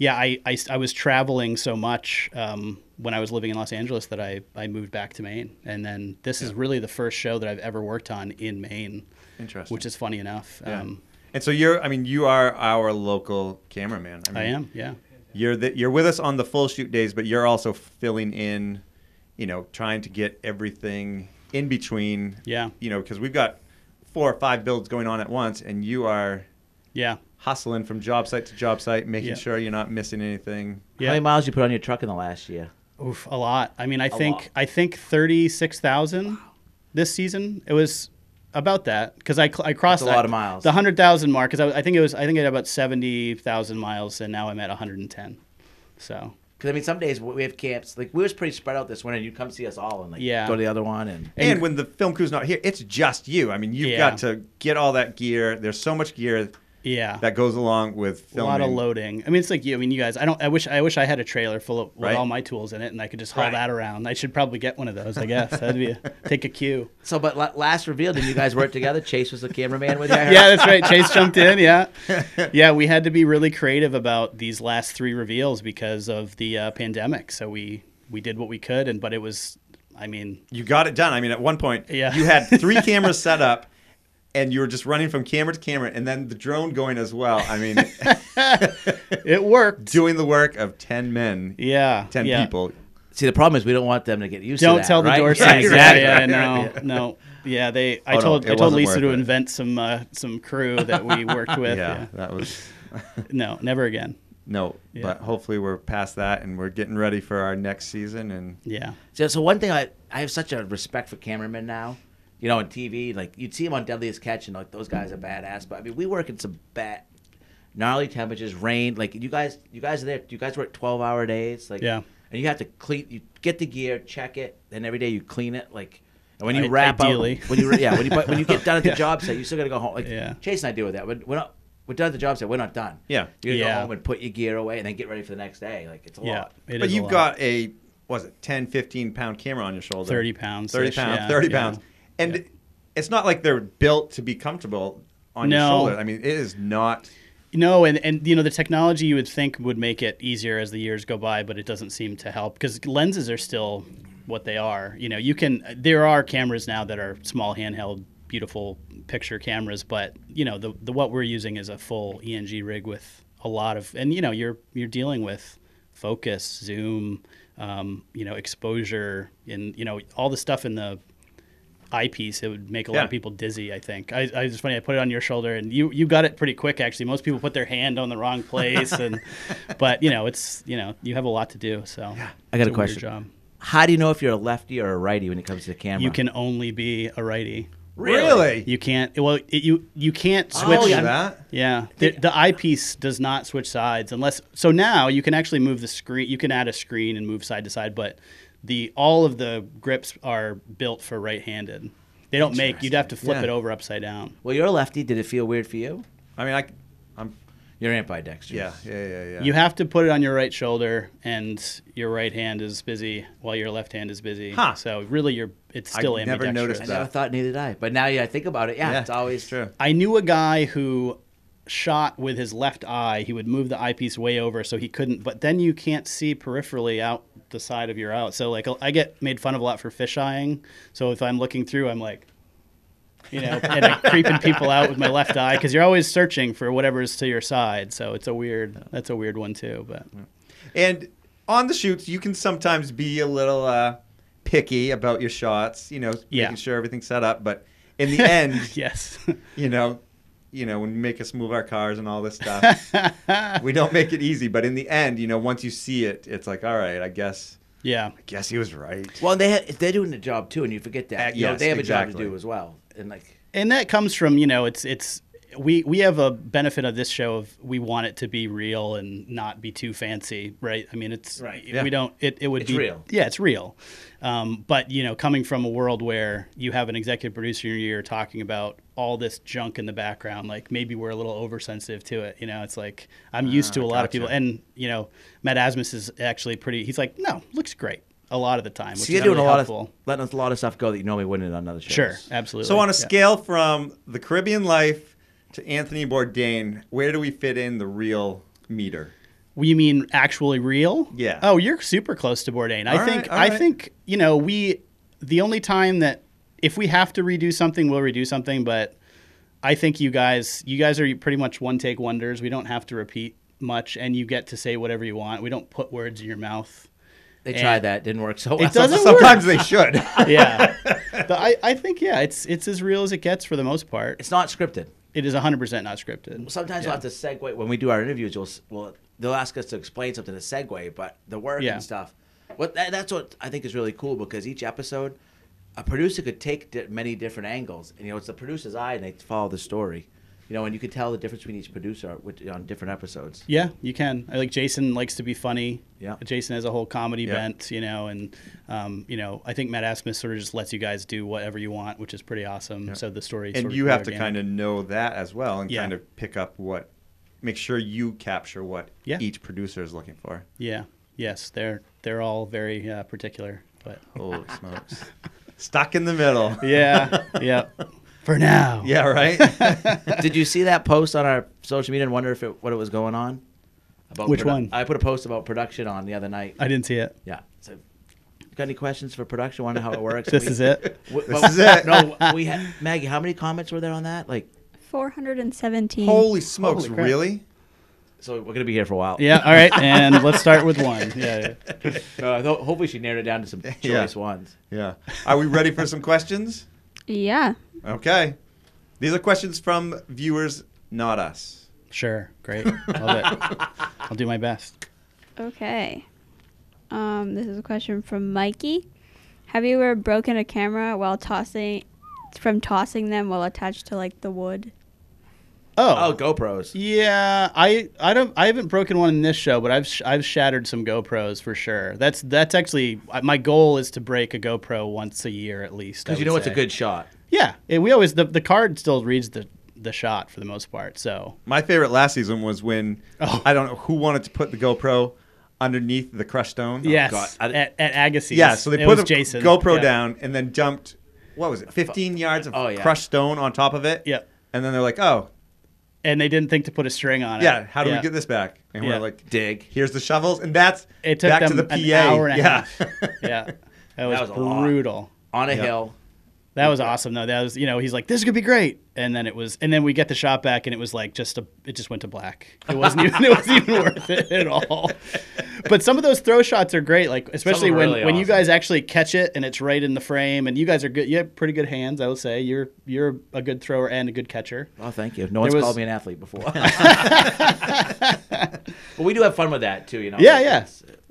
I was traveling so much when I was living in Los Angeles that I moved back to Maine. And then this is really the first show that I've ever worked on in Maine. Interesting. Which is funny enough. Yeah. And so you are our local cameraman. I mean, I am, yeah. You're with us on the full shoot days, but you're also filling in, you know, trying to get everything in between. Yeah. You know, because we've got 4 or 5 builds going on at once, and you are hustling from job site to job site, making sure you're not missing anything. Yeah. How many miles you put on your truck in the last year? Oof, a lot. I mean, I think 36,000 this season. It was... About that, because I crossed a lot of miles, the 100,000 mark. Because I think I had about 70,000 miles, and now I'm at 110. So, because I mean, some days we have camps. Like we was pretty spread out this winter. And you'd come see us all, and like go to the other one, and when the film crew's not here, it's just you. I mean, you've got to get all that gear. There's so much gear. Yeah, that goes along with filming. A lot of loading. I mean, it's like you. I mean, you guys. I don't. I wish I had a trailer full of with all my tools in it, and I could just haul that around. I should probably get one of those. I guess that'd be take a cue. So, but last reveal, did you guys work together? Chase was the cameraman with you. Yeah, that's right. Chase jumped in. Yeah, yeah. We had to be really creative about these last 3 reveals because of the pandemic. So we did what we could, but it was. I mean, you got it done. I mean, at one point, you had 3 cameras set up. And you were just running from camera to camera, and then the drone going as well. I mean, it worked. Doing the work of 10 men, 10 people. See, the problem is we don't want them to get used to that. Don't tell the door signs. Exactly. No. Yeah, they. I told Lisa to invent some crew that we worked with. Yeah, that was. No, never again. No, but hopefully we're past that, and we're getting ready for our next season. And so one thing I have such a respect for cameramen now. You know, on TV, like, you'd see him on Deadliest Catch, and, like, those guys are badass. But, I mean, we work in some gnarly temperatures, rain. Like, you guys are there. You guys work 12-hour days. Like, and you have to you get the gear, check it, then every day you clean it. Like, and when you wrap up. When you get done at the job site, you still got to go home. Like, Chase and I deal with that. We're done at the job site. We're not done. Yeah. You got to go home and put your gear away and then get ready for the next day. Like, it's a lot. But you've got a, what was it, 10, 15-pound camera on your shoulder? 30 pounds. 30 pounds. And it's not like they're built to be comfortable on your shoulder. I mean, it is not. No, and you know, the technology you would think would make it easier as the years go by, but it doesn't seem to help because lenses are still what they are. You know, there are cameras now that are small handheld, beautiful picture cameras, but you know, the what we're using is a full ENG rig with a lot of, and you know, you're dealing with focus, zoom, exposure, and, all the stuff in the eyepiece. It would make a lot of people dizzy, I think. It's funny, I put it on your shoulder, and you got it pretty quick, actually. Most people put their hand on the wrong place, but, you have a lot to do. So yeah. I got a question. Job. How do you know if you're a lefty or a righty when it comes to the camera? You can only be a righty. Really? You can't. Well, you can't switch. Oh, that? Yeah. The eyepiece does not switch sides unless. So now you can actually move the screen. You can add a screen and move side to side, but all of the grips are built for right-handed. They don't make. You'd have to flip it over upside down. Well, you're a lefty. Did it feel weird for you? I mean, I'm. You're ambidextrous. Yeah. You have to put it on your right shoulder, and your right hand is busy while your left hand is busy. Huh. So really, it's still ambidextrous. I never noticed that. I never thought, neither did I. But now I think about it, it's always true. I knew a guy who shot with his left eye. He would move the eyepiece way over so he couldn't. But then you can't see peripherally out the side of your out. So like I get made fun of a lot for fisheyeing. So if I'm looking through, I'm like. And I'm creeping people out with my left eye because you're always searching for whatever's to your side. So that's a weird one too. But and on the shoots, you can sometimes be a little picky about your shots. Making sure everything's set up. But in the end, yes, when you make us move our cars and all this stuff, we don't make it easy. But in the end, once you see it, it's like, all right, I guess. Yeah, I guess he was right. Well, they're doing the job too, and you forget that. They have a job to do as well. And that comes from, we have a benefit of this show of we want it to be real and not be too fancy, right? I mean, it's right. Yeah. We don't. It's real. Yeah, it's real. But coming from a world where you have an executive producer in your ear talking about all this junk in the background, like maybe we're a little oversensitive to it. It's like I'm used to a lot of people, and Matt Asmus is actually pretty. He's like, no, looks great. A lot of the time, which is really helpful. Letting a lot of stuff go that you normally wouldn't on another show. Sure, absolutely. So on a scale from the Caribbean life to Anthony Bourdain, where do we fit in the real meter? You mean actually real? Yeah. Oh, you're super close to Bourdain. I think the only time that if we have to redo something, we'll redo something. But I think you guys are pretty much one take wonders. We don't have to repeat much, and you get to say whatever you want. We don't put words in your mouth. They tried that. It didn't work so well. It doesn't Sometimes work. They should. Yeah. I think it's as real as it gets for the most part. It's not scripted. It is 100% not scripted. Sometimes we'll have to segue. When we do our interviews, they'll ask us to explain something to segue, but the work and stuff. That's what I think is really cool because each episode, a producer could take many different angles. And, it's the producer's eye and they follow the story. And you can tell the difference between each producer on different episodes. Yeah, you can. I like Jason likes to be funny. Yeah. Jason has a whole comedy bent, I think Matt Asmus sort of just lets you guys do whatever you want, which is pretty awesome. Yeah. So the story is And you have to kind of know that as well and kind of pick up make sure you capture what each producer is looking for. Yeah. Yes, they're all very particular, but holy smokes. Stuck in the middle. Yeah. Yeah. For now. Yeah, right? Did you see that post on our social media and wonder what it was going on? Which one? I put a post about production on the other night. I didn't see it. Yeah. So, got any questions for production? Wonder how it works? This is it. No, we had Maggie, how many comments were there on that? Like 417. Holy smokes, really? So we're going to be here for a while. Yeah, all right. And let's start with one. Yeah. Hopefully she narrowed it down to some choice ones. Yeah. Are we ready for some questions? Yeah. Okay. These are questions from viewers, not us. Sure. Great. Love it. I'll do my best. Okay. This is a question from Mikey. Have you ever broken a camera while tossing them while attached to the wood? Oh, GoPros. Yeah, I haven't broken one in this show, but I've shattered some GoPros for sure. That's actually my goal is to break a GoPro once a year at least. Because it's a good shot. Yeah, we always the card still reads the shot for the most part. So my favorite last season was when I don't know who wanted to put the GoPro underneath the crushed stone. Yes, at Agassiz. Yeah, so they put the GoPro down and then jumped. What was it? 15 yards of crushed stone on top of it. Yeah, and then they're like, oh. And they didn't think to put a string on it. Yeah, how do we get this back? And we're like, dig. Here's the shovels. And that's it took back them to the PA. An hour and a half. Yeah. That was brutal. On a hill. That was awesome, though. That was, he's like, this could be great. And then we get the shot back, and it was like, it just went to black. It wasn't even worth it at all. But some of those throw shots are great, like especially when you guys actually catch it and it's right in the frame. And you guys are good. You have pretty good hands, I would say. You're a good thrower and a good catcher. Oh, thank you. No one's called me an athlete before. But we do have fun with that too, you know. Yeah, yeah.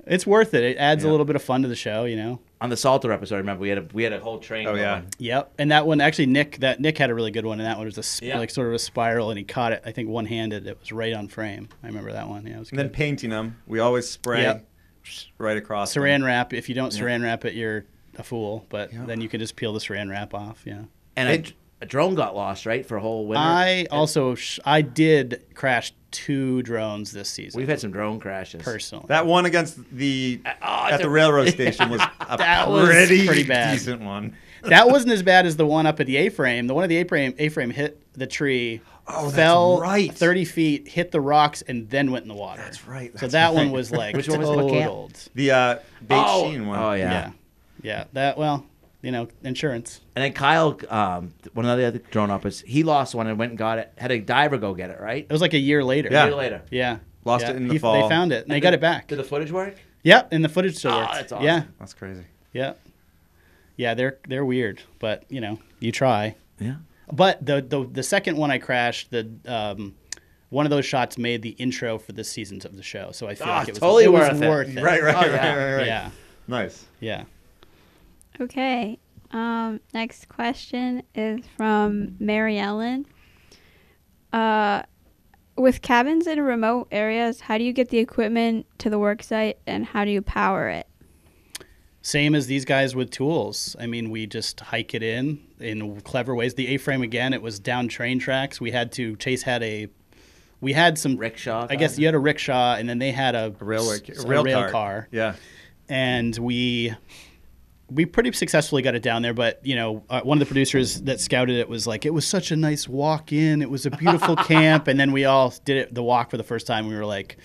It's worth it. It adds a little bit of fun to the show, you know. On the Salter episode, remember we had a whole train. Oh yeah. Yep. And that one actually, Nick had a really good one, and that one was like sort of a spiral, and he caught it. I think one-handed. It was right on frame. I remember that one. Yeah. It was good. Then painting them, we always spray right across. Saran wrap. If you don't saran wrap it, you're a fool. But then you can just peel the saran wrap off. Yeah. And a drone got lost, right, for a whole winter. I did crash two drones this season. We've had some drone crashes. Personally. That one against the railroad station was a pretty decent one. That wasn't as bad as the one up at the A-frame. The one at the A-frame hit the tree, fell 30 feet, hit the rocks, and then went in the water. That's right. That's so that one was like which one was totaled. The Bait Sheen one. Oh, yeah. Yeah. Yeah. That, well... You know, insurance. And then Kyle, one of the other drone operators, he lost one and went and got it. Had a diver go get it, right? It was like a year later. Yeah. Yeah. Lost it in the fall. They found it, and they got it back. Did the footage work? Yep, and the footage still works. Oh, that's awesome. Yeah. That's crazy. Yeah. Yeah, they're weird, but, you know, you try. Yeah. But the second one I crashed, one of those shots made the intro for this seasons of the show, so I feel like it was totally worth it. Right. Yeah. Nice. Yeah. Okay. Next question is from Mary Ellen. With cabins in remote areas, how do you get the equipment to the work site and how do you power it? Same as these guys with tools. I mean, we just hike it in clever ways. The A-frame, again, it was down train tracks. We had some rickshaw. I guess you had a rickshaw, and then they had a rail car. Yeah. And we pretty successfully got it down there, but, you know, one of the producers that scouted it was like, it was such a nice walk in. It was a beautiful camp. And then we all did the walk for the first time. We were like,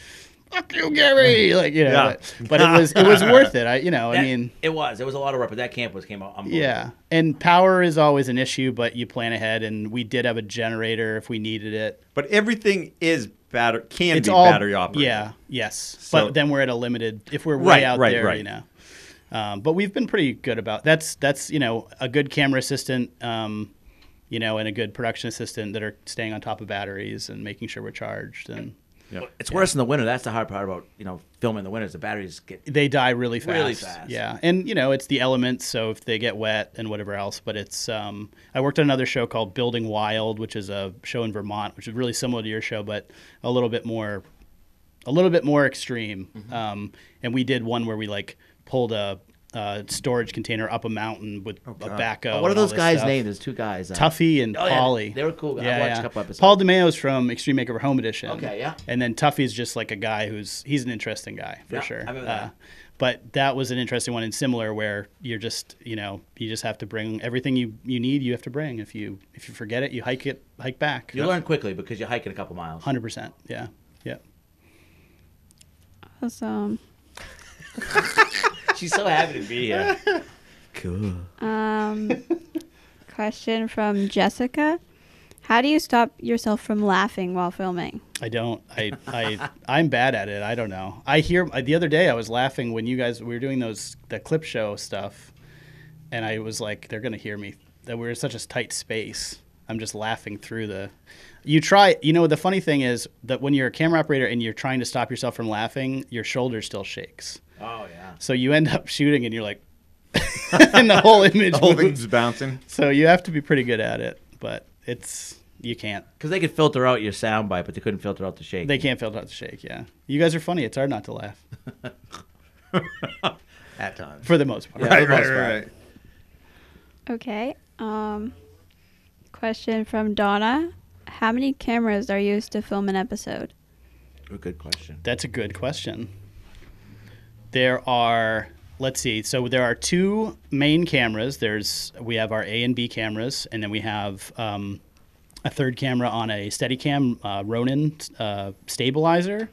fuck you, Gary. Like, you know, but it was worth it. It was a lot of work, but that camp came out. Yeah. And power is always an issue, but you plan ahead. And we did have a generator if we needed it. But everything can be battery operated. Yeah. Yes. So, but then we're at a limited, if we're way out there, you know. But we've been pretty good about that's you know, a good camera assistant, you know, and a good production assistant that are staying on top of batteries and making sure we're charged. And it's worse in the winter. That's the hard part about, you know, filming in the winter is the batteries they die really fast. Really fast. Yeah, and you know, it's the elements, so if they get wet and whatever else. But it's I worked on another show called Building Wild, which is a show in Vermont, which is really similar to your show, but a little bit more extreme. Mm-hmm. And we did one where we pulled a storage container up a mountain with a backhoe. What are those guys' names? There's two guys. Tuffy and Polly. Yeah, they were cool guys. Yeah, I watched a couple episodes. Paul DeMeo's from Extreme Makeover Home Edition. Okay, yeah. And then Tuffy's just like a guy he's an interesting guy for sure. I remember that. But that was an interesting one and similar where you're just, you know, you just have to bring everything you need. You have to bring. If you forget it, you hike back. You learn quickly because you hike it a couple miles. 100%. Yeah. Yeah. Awesome. She's so happy to be here. Cool. Question from Jessica. How do you stop yourself from laughing while filming? I don't. I'm bad at it. I don't know. The other day I was laughing when you guys, we were doing the clip show stuff, and I was like, they're going to hear me. That we're in such a tight space. I'm just laughing through you try, you know, the funny thing is that when you're a camera operator and you're trying to stop yourself from laughing, your shoulder still shakes. Oh, yeah. So you end up shooting and you're like, and the whole image the whole thing's bouncing. So you have to be pretty good at it, but you can't. Because they could filter out your sound bite, but they couldn't filter out the shake. They can't filter out the shake, yeah. You guys are funny. It's hard not to laugh. At times. For the most part. Right. Okay. Question from Donna. How many cameras are used to film an episode? A good question. That's a good question. There are two main cameras. We have our A and B cameras, and then we have a third camera on a Steadicam Ronin stabilizer.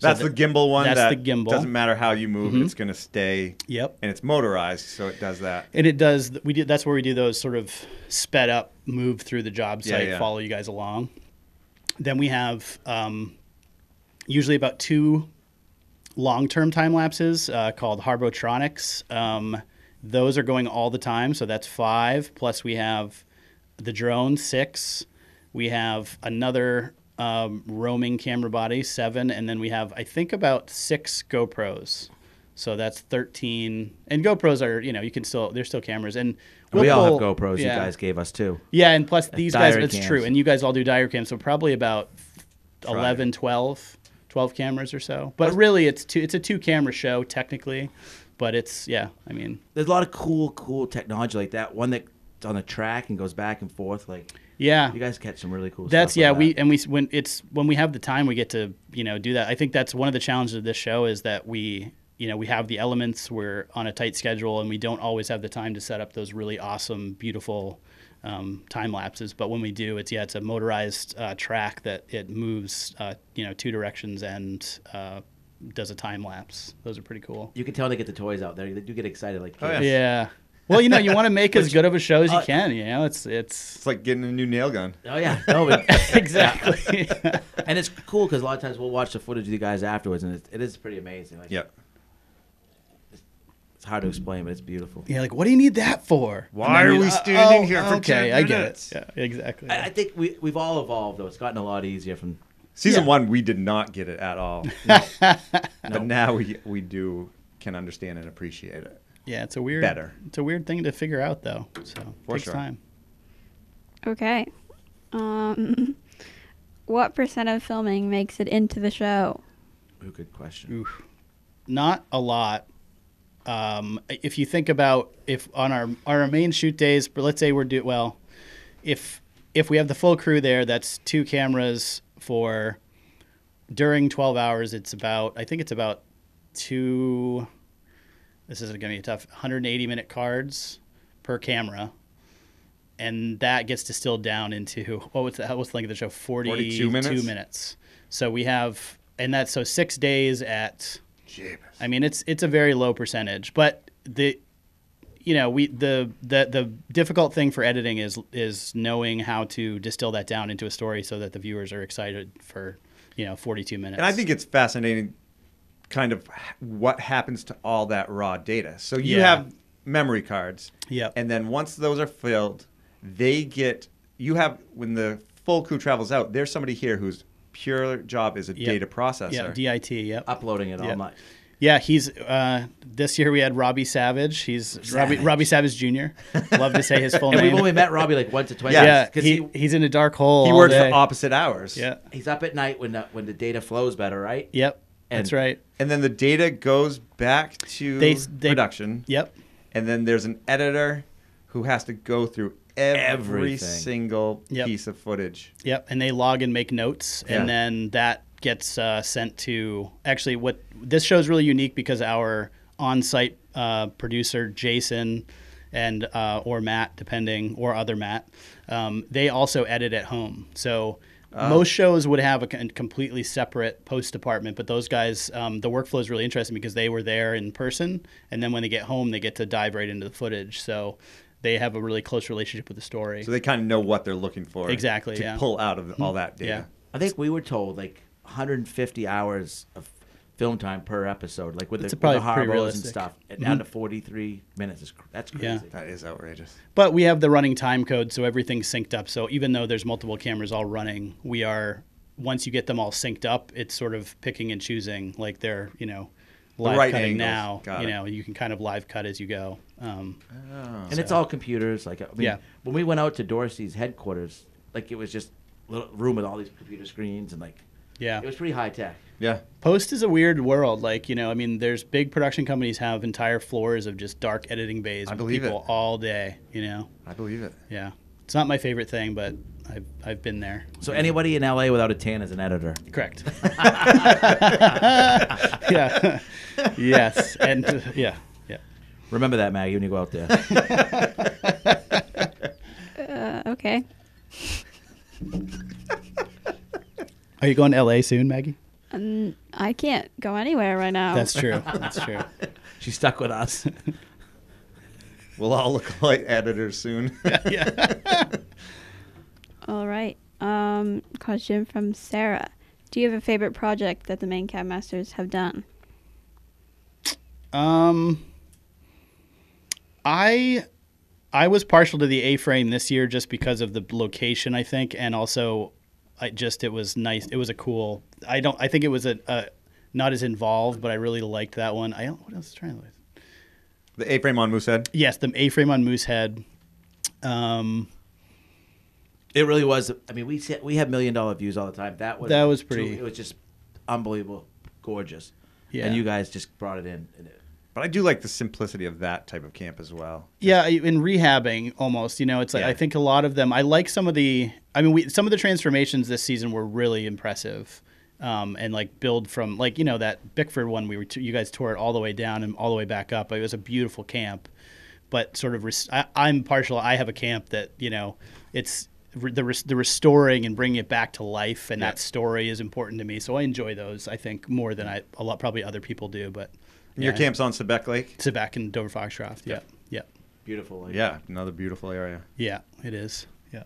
That's the gimbal one. That's the gimbal. Doesn't matter how you move, it's going to stay. Yep. And it's motorized, so it does that. And it does. That's where we do those sort of sped up, move through the job site, follow you guys along. Then we have usually about two long-term time lapses called Harbotronics. Those are going all the time, so that's 5. Plus we have the drone, 6. We have another roaming camera body, 7. And then we have, I think, about 6 GoPros. So that's 13. And GoPros are, you know, you can still, they're still cameras. And we all have GoPros you guys gave us too. Yeah, and plus these guys, that's true. And you guys all do diary cams, so probably about 11, 12 cameras or so. But really it's a 2-camera show technically, but it's, yeah, I mean. There's a lot of cool technology like that. One that's on a track and goes back and forth, like. Yeah, you guys catch some really cool stuff. Yeah, like that. When we have the time, we get to, you know, do that. I think that's one of the challenges of this show is that we have the elements, we're on a tight schedule, and we don't always have the time to set up those really awesome, beautiful time lapses. But when we do, it's a motorized track that it moves, 2 directions and does a time lapse. Those are pretty cool. You can tell they get the toys out there. They do get excited, like kids. Oh, yeah. Well, you know, you want to make as good of a show as you can. You know, it's like getting a new nail gun. Oh yeah, exactly. Yeah. And it's cool because a lot of times we'll watch the footage of you guys afterwards, and it is pretty amazing. Like, yeah. It's hard to explain, but it's beautiful. Yeah, like, what do you need that for? Why are we standing here for 10 minutes? Okay, I get it. Yeah, exactly. I think we've all evolved, though. It's gotten a lot easier from season one. We did not get it at all, no. But now we do can understand and appreciate it. Yeah, it's a weird thing to figure out, though. So it takes time. Okay. What % of filming makes it into the show? Ooh, good question. Oof. Not a lot. If you think about on our main shoot days, but let's say if we have the full crew there, that's 2 cameras for during 12 hours. I think it's about 2. This isn't going to be tough. 180-minute cards per camera, and that gets distilled down into what's the length of the show? 42 minutes. So we have, and that's 6 days at. Jeebus. I mean, it's a very low percentage, but the difficult thing for editing is knowing how to distill that down into a story so that the viewers are excited for 42 minutes. And I think it's fascinating. Kind of what happens to all that raw data. So you have memory cards, and then once those are filled, when the full crew travels out, there's somebody here whose pure job is a data processor. Yeah, DIT, uploading it online. Yeah, he's this year we had Robbie Savage. Robbie Savage Jr. Love to say his full name. And we've only met Robbie like once or twice. Yeah, because he's in a dark hole. He works for opposite hours. Yeah, he's up at night when the data flows better, right? Yep. That's right. And then the data goes back to production. Yep. And then there's an editor who has to go through every single piece of footage. Yep. And they log and make notes. Yeah. And then that gets sent to – actually, what this show is really unique because our on-site producer, Jason – and or Matt, depending, or other Matt, they also edit at home. So – most shows would have a completely separate post department, but those guys, the workflow is really interesting because they were there in person, and then when they get home, they get to dive right into the footage. So they have a really close relationship with the story. So they kind of know what they're looking for exactly to pull out of all that data. Yeah. I think we were told like 150 hours of film time per episode, like with the Harbors and stuff, and down to 43 minutes. That's crazy. Yeah. That is outrageous. But we have the running time code, so everything's synced up. So even though there's multiple cameras all running, once you get them all synced up, it's sort of picking and choosing. Like they're, live right cutting now. You can kind of live cut as you go. It's all computers. Like when we went out to Dorsey's headquarters, like it was just a little room with all these computer screens and like. Yeah. It was pretty high tech. Yeah. Post is a weird world. Like, there's big production companies have entire floors of just dark editing bays with people all day, I believe it. Yeah. It's not my favorite thing, but I've been there. So anybody in LA without a tan is an editor. Correct. Yeah. Yes. And yeah. Remember that, Maggie, when you go out there. Okay. Are you going to LA soon, Maggie? I can't go anywhere right now. That's true. That's true. She's stuck with us. We'll all look like editors soon. Yeah. All right. Question from Sarah. Do you have a favorite project that the Maine Cabin Masters have done? I was partial to the A-frame this year just because of the location, I think, and also it was nice. It was a cool. I think it was a not as involved, but I really liked that one. What else is trying to? The A-frame on Moosehead? Yes, the A-frame on Moosehead. It really was. I mean, we had $1 million views all the time. That was pretty. It was just unbelievable, gorgeous. Yeah. And you guys just brought it in. But I do like the simplicity of that type of camp as well. Yeah, in rehabbing almost, it's like I think a lot of them. I like some of the. I mean, some of the transformations this season were really impressive. And like build from that Bickford one you guys tore it all the way down and all the way back up. It was a beautiful camp, but sort of I'm partial. I have a camp that it's the restoring and bringing it back to life, and that story is important to me. So I enjoy those. I think more than probably other people do. But your camp's on Sebec Lake, Sebec and Dover Foxcroft. Yeah, yeah, beautiful. Lake. Yeah, another beautiful area. Yeah, it is. Yeah.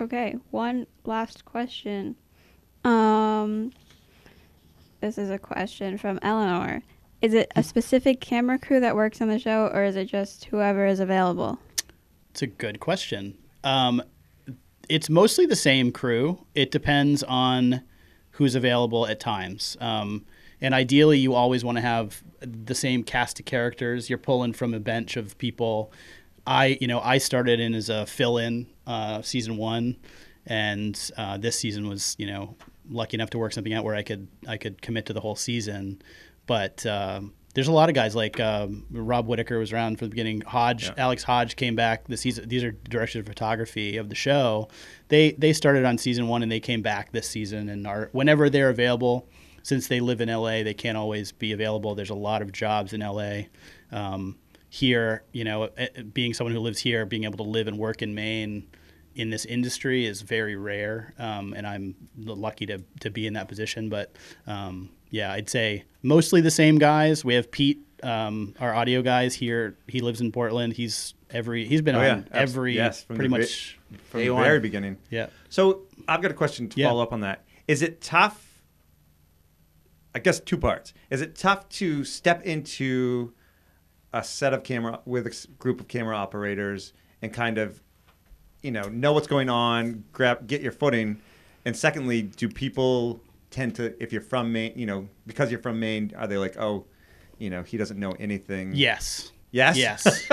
Okay, one last question. This is a question from Eleanor. Is it a specific camera crew that works on the show, or is it just whoever is available? It's a good question. It's mostly the same crew. It depends on who's available at times. And ideally, you always want to have the same cast of characters. You're pulling from a bench of people. I started in as a fill-in season one, and this season was, lucky enough to work something out where I could commit to the whole season. But there's a lot of guys like Rob Whitaker was around from the beginning. Hodge, yeah. Alex Hodge came back. These are directors of photography of the show. They started on season one and they came back this season and are whenever they're available. Since they live in LA, they can't always be available. There's a lot of jobs in LA. Here, being someone who lives here, being able to live and work in Maine in this industry is very rare, and I'm lucky to be in that position. But I'd say mostly the same guys. We have Pete, our audio guys here. He lives in Portland. He's been on every pretty much from the very beginning. Yeah. So I've got a question to follow up on that. Is it tough? I guess two parts. Is it tough to step into a set of camera with a group of camera operators and kind of know what's going on, get your footing? And secondly, do people tend to, if you're from Maine, because you're from Maine, are they like, oh, he doesn't know anything? Yes. Yes? Yes.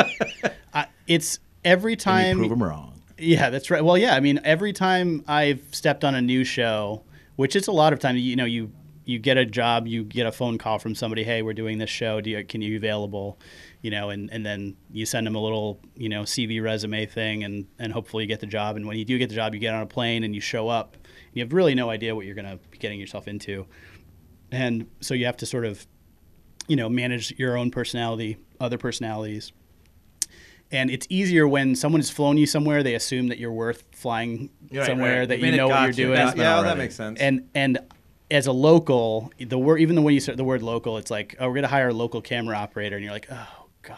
It's every time. And you prove them wrong. Yeah, that's right. Well, yeah, I mean, every time I've stepped on a new show, which it's a lot of times, you get a job, you get a phone call from somebody, hey, we're doing this show. Can you be available? And then you send them a little, CV resume thing and hopefully you get the job. And when you do get the job, you get on a plane and you show up. And you have really no idea what you're going to be getting yourself into. And so you have to sort of, manage your own personality, other personalities. And it's easier when someone's flown you somewhere, they assume that you're worth flying somewhere, that what you're doing. Yeah, that makes sense. And as a local, even the way you start the word local, it's like, oh, we're going to hire a local camera operator. And you're like, oh, God.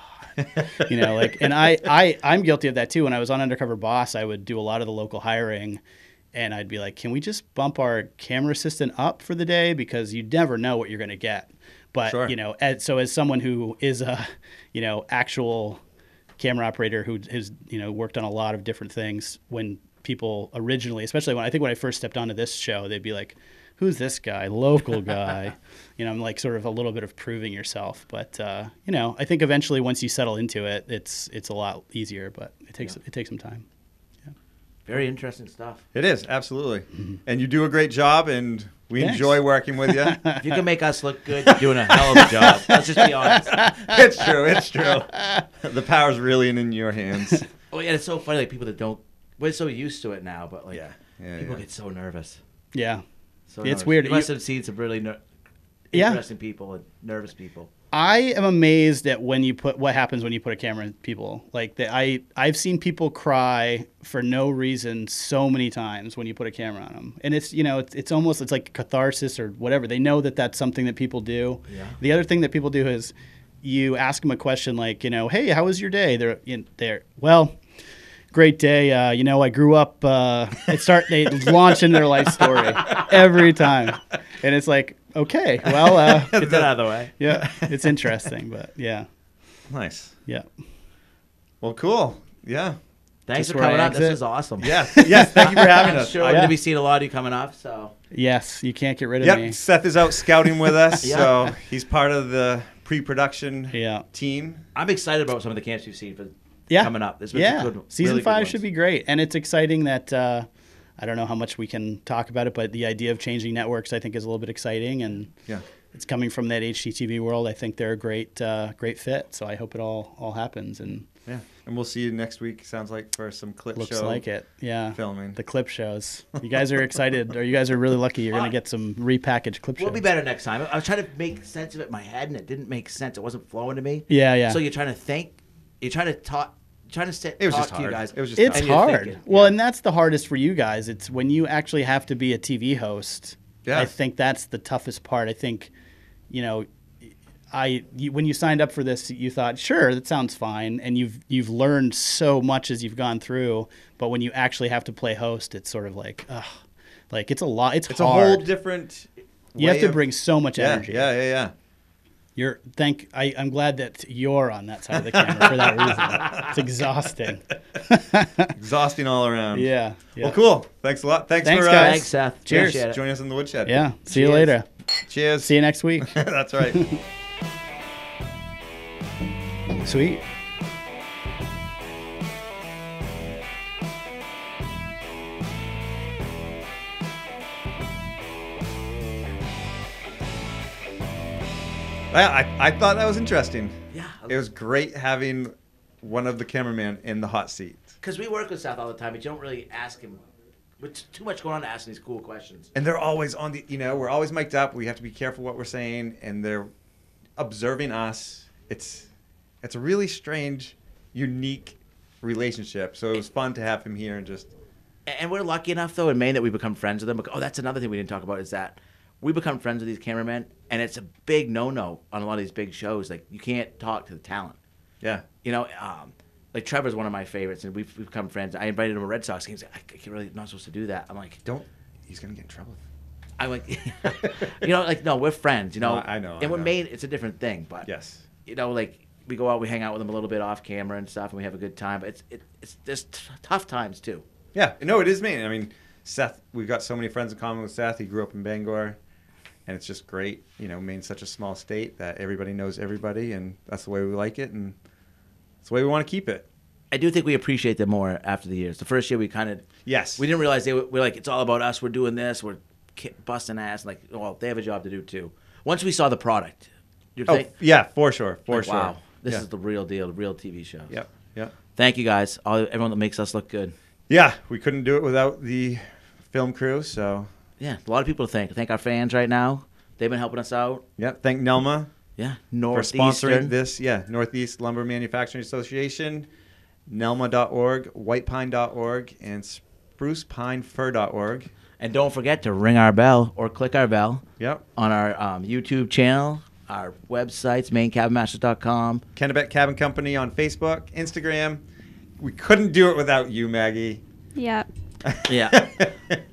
And I'm guilty of that, too. When I was on Undercover Boss, I would do a lot of the local hiring. And I'd be like, can we just bump our camera assistant up for the day? Because you never know what you're going to get. But, sure. As someone who is a, actual camera operator who has, worked on a lot of different things, when people originally, especially when I first stepped onto this show, they'd be like, who's this guy? Local guy. I'm like sort of a little bit of proving yourself. But, I think eventually once you settle into it, it's a lot easier, but it takes some time. Yeah. Very interesting stuff. It is, absolutely. Mm-hmm. And you do a great job, and we enjoy working with you. If you can make us look good, you're doing a hell of a job. Let's just be honest. It's true, it's true. The power's really in your hands. Oh, yeah, it's so funny, like people that don't, we're so used to it now, but like people get so nervous. Yeah. So it's weird. You must have seen some really interesting people and nervous people. I am amazed at what happens when you put a camera in people. Like I've seen people cry for no reason so many times when you put a camera on them, and it's almost like catharsis or whatever. They know that that's something that people do. Yeah. The other thing that people do is you ask them a question like hey, how was your day? They're great day. I grew up. They launch into their life story every time, and it's like, okay, well, get that out of the way. Yeah, it's interesting, but yeah. Nice. Yeah. Well, cool. Yeah. Thanks for coming up. This is awesome. Yes. Yes. Thank you for having us. Sure. I'm going to be seeing a lot of you coming up. So. Yes. You can't get rid of me. Seth is out scouting with us. So he's part of the pre-production team. I'm excited about some of the camps you've seen coming up. This good, Season really 5 should be great. And it's exciting that, I don't know how much we can talk about it, but the idea of changing networks, I think, is a little bit exciting. And it's coming from that HGTV world. I think they're a great, great fit. So I hope it all happens. And and we'll see you next week, sounds like, for some clip show. Looks like it, filming. The clip shows. You guys are excited, or you guys are really lucky. You're going to get some repackaged clip shows. We'll be better next time. I was trying to make sense of it in my head, and it didn't make sense. It wasn't flowing to me. Yeah, yeah. So you're trying to think. You're trying to talk. Trying to sit, it was talk just hard. To you guys. It was just it's hard. Thinking, well, and that's the hardest for you guys. It's when you actually have to be a TV host. Yeah. I think that's the toughest part. I think, when you signed up for this, you thought, sure, that sounds fine, and you've learned so much as you've gone through. But when you actually have to play host, it's sort of like, ugh, like it's a lot. It's hard. A whole different. You have to bring so much energy. Yeah. I'm glad that you're on that side of the camera for that reason. It's exhausting. Exhausting all around. Yeah. Well, cool. Thanks a lot. Thanks for guys. Thanks, Seth. Cheers. Join us in the woodshed. Yeah. See you later. Cheers. See you next week. That's right. Sweet. I thought that was interesting. Yeah. It was great having one of the cameramen in the hot seat. Because we work with Seth all the time, but you don't really ask him. It's too much going on to ask these cool questions. And they're always on the, we're always mic'd up. We have to be careful what we're saying. And they're observing us. It's a really strange, unique relationship. So it was fun to have him here and just. And we're lucky enough, though, in Maine that we become friends with them. Oh, that's another thing we didn't talk about is that. We become friends with these cameramen, and it's a big no-no on a lot of these big shows. Like, you can't talk to the talent. Yeah. Like, Trevor's one of my favorites, and we've become friends. I invited him to a Red Sox game. He's like, I can't really, not supposed to do that. I'm like, don't. He's going to get in trouble. I'm like, no, we're friends, No, I know. And with Maine, it's a different thing. But, yes. We go out, we hang out with him a little bit off camera and stuff, and we have a good time. But it's just tough times, too. Yeah. No, it is Maine. I mean, Seth, we've got so many friends in common with Seth. He grew up in Bangor. And it's just great, Maine's such a small state that everybody knows everybody, and that's the way we like it, and that's the way we want to keep it. I do think we appreciate them more after the years. The first year we kind of we didn't realize we're like, it's all about us. We're doing this. We're busting ass. Like, well, they have a job to do too. Once we saw the product, for sure. Wow, this is the real deal, the real TV show. Yeah. Thank you guys, everyone that makes us look good. Yeah, we couldn't do it without the film crew, so. Yeah, a lot of people to thank. Thank our fans right now. They've been helping us out. Yeah, thank NELMA. Yeah, Northeastern. For sponsoring this. Yeah, Northeast Lumber Manufacturing Association, NELMA.org, WhitePine.org, and SprucePineFur.org. And don't forget to ring our bell or click our bell on our YouTube channel, our websites, MaineCabinMasters.com. Kennebec Cabin Company on Facebook, Instagram. We couldn't do it without you, Maggie. Yeah. Yeah.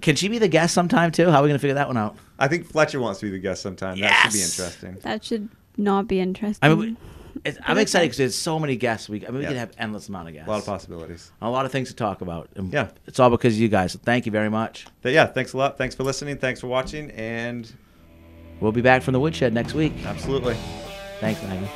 Can she be the guest sometime, too? How are we going to figure that one out? I think Fletcher wants to be the guest sometime. Yes! That should be interesting. That should not be interesting. I mean, I'm excited because there's so many guests. We could have endless amount of guests. A lot of possibilities. A lot of things to talk about. And it's all because of you guys. So thank you very much. Yeah, thanks a lot. Thanks for listening. Thanks for watching. And we'll be back from the woodshed next week. Absolutely. Thanks, Maggie.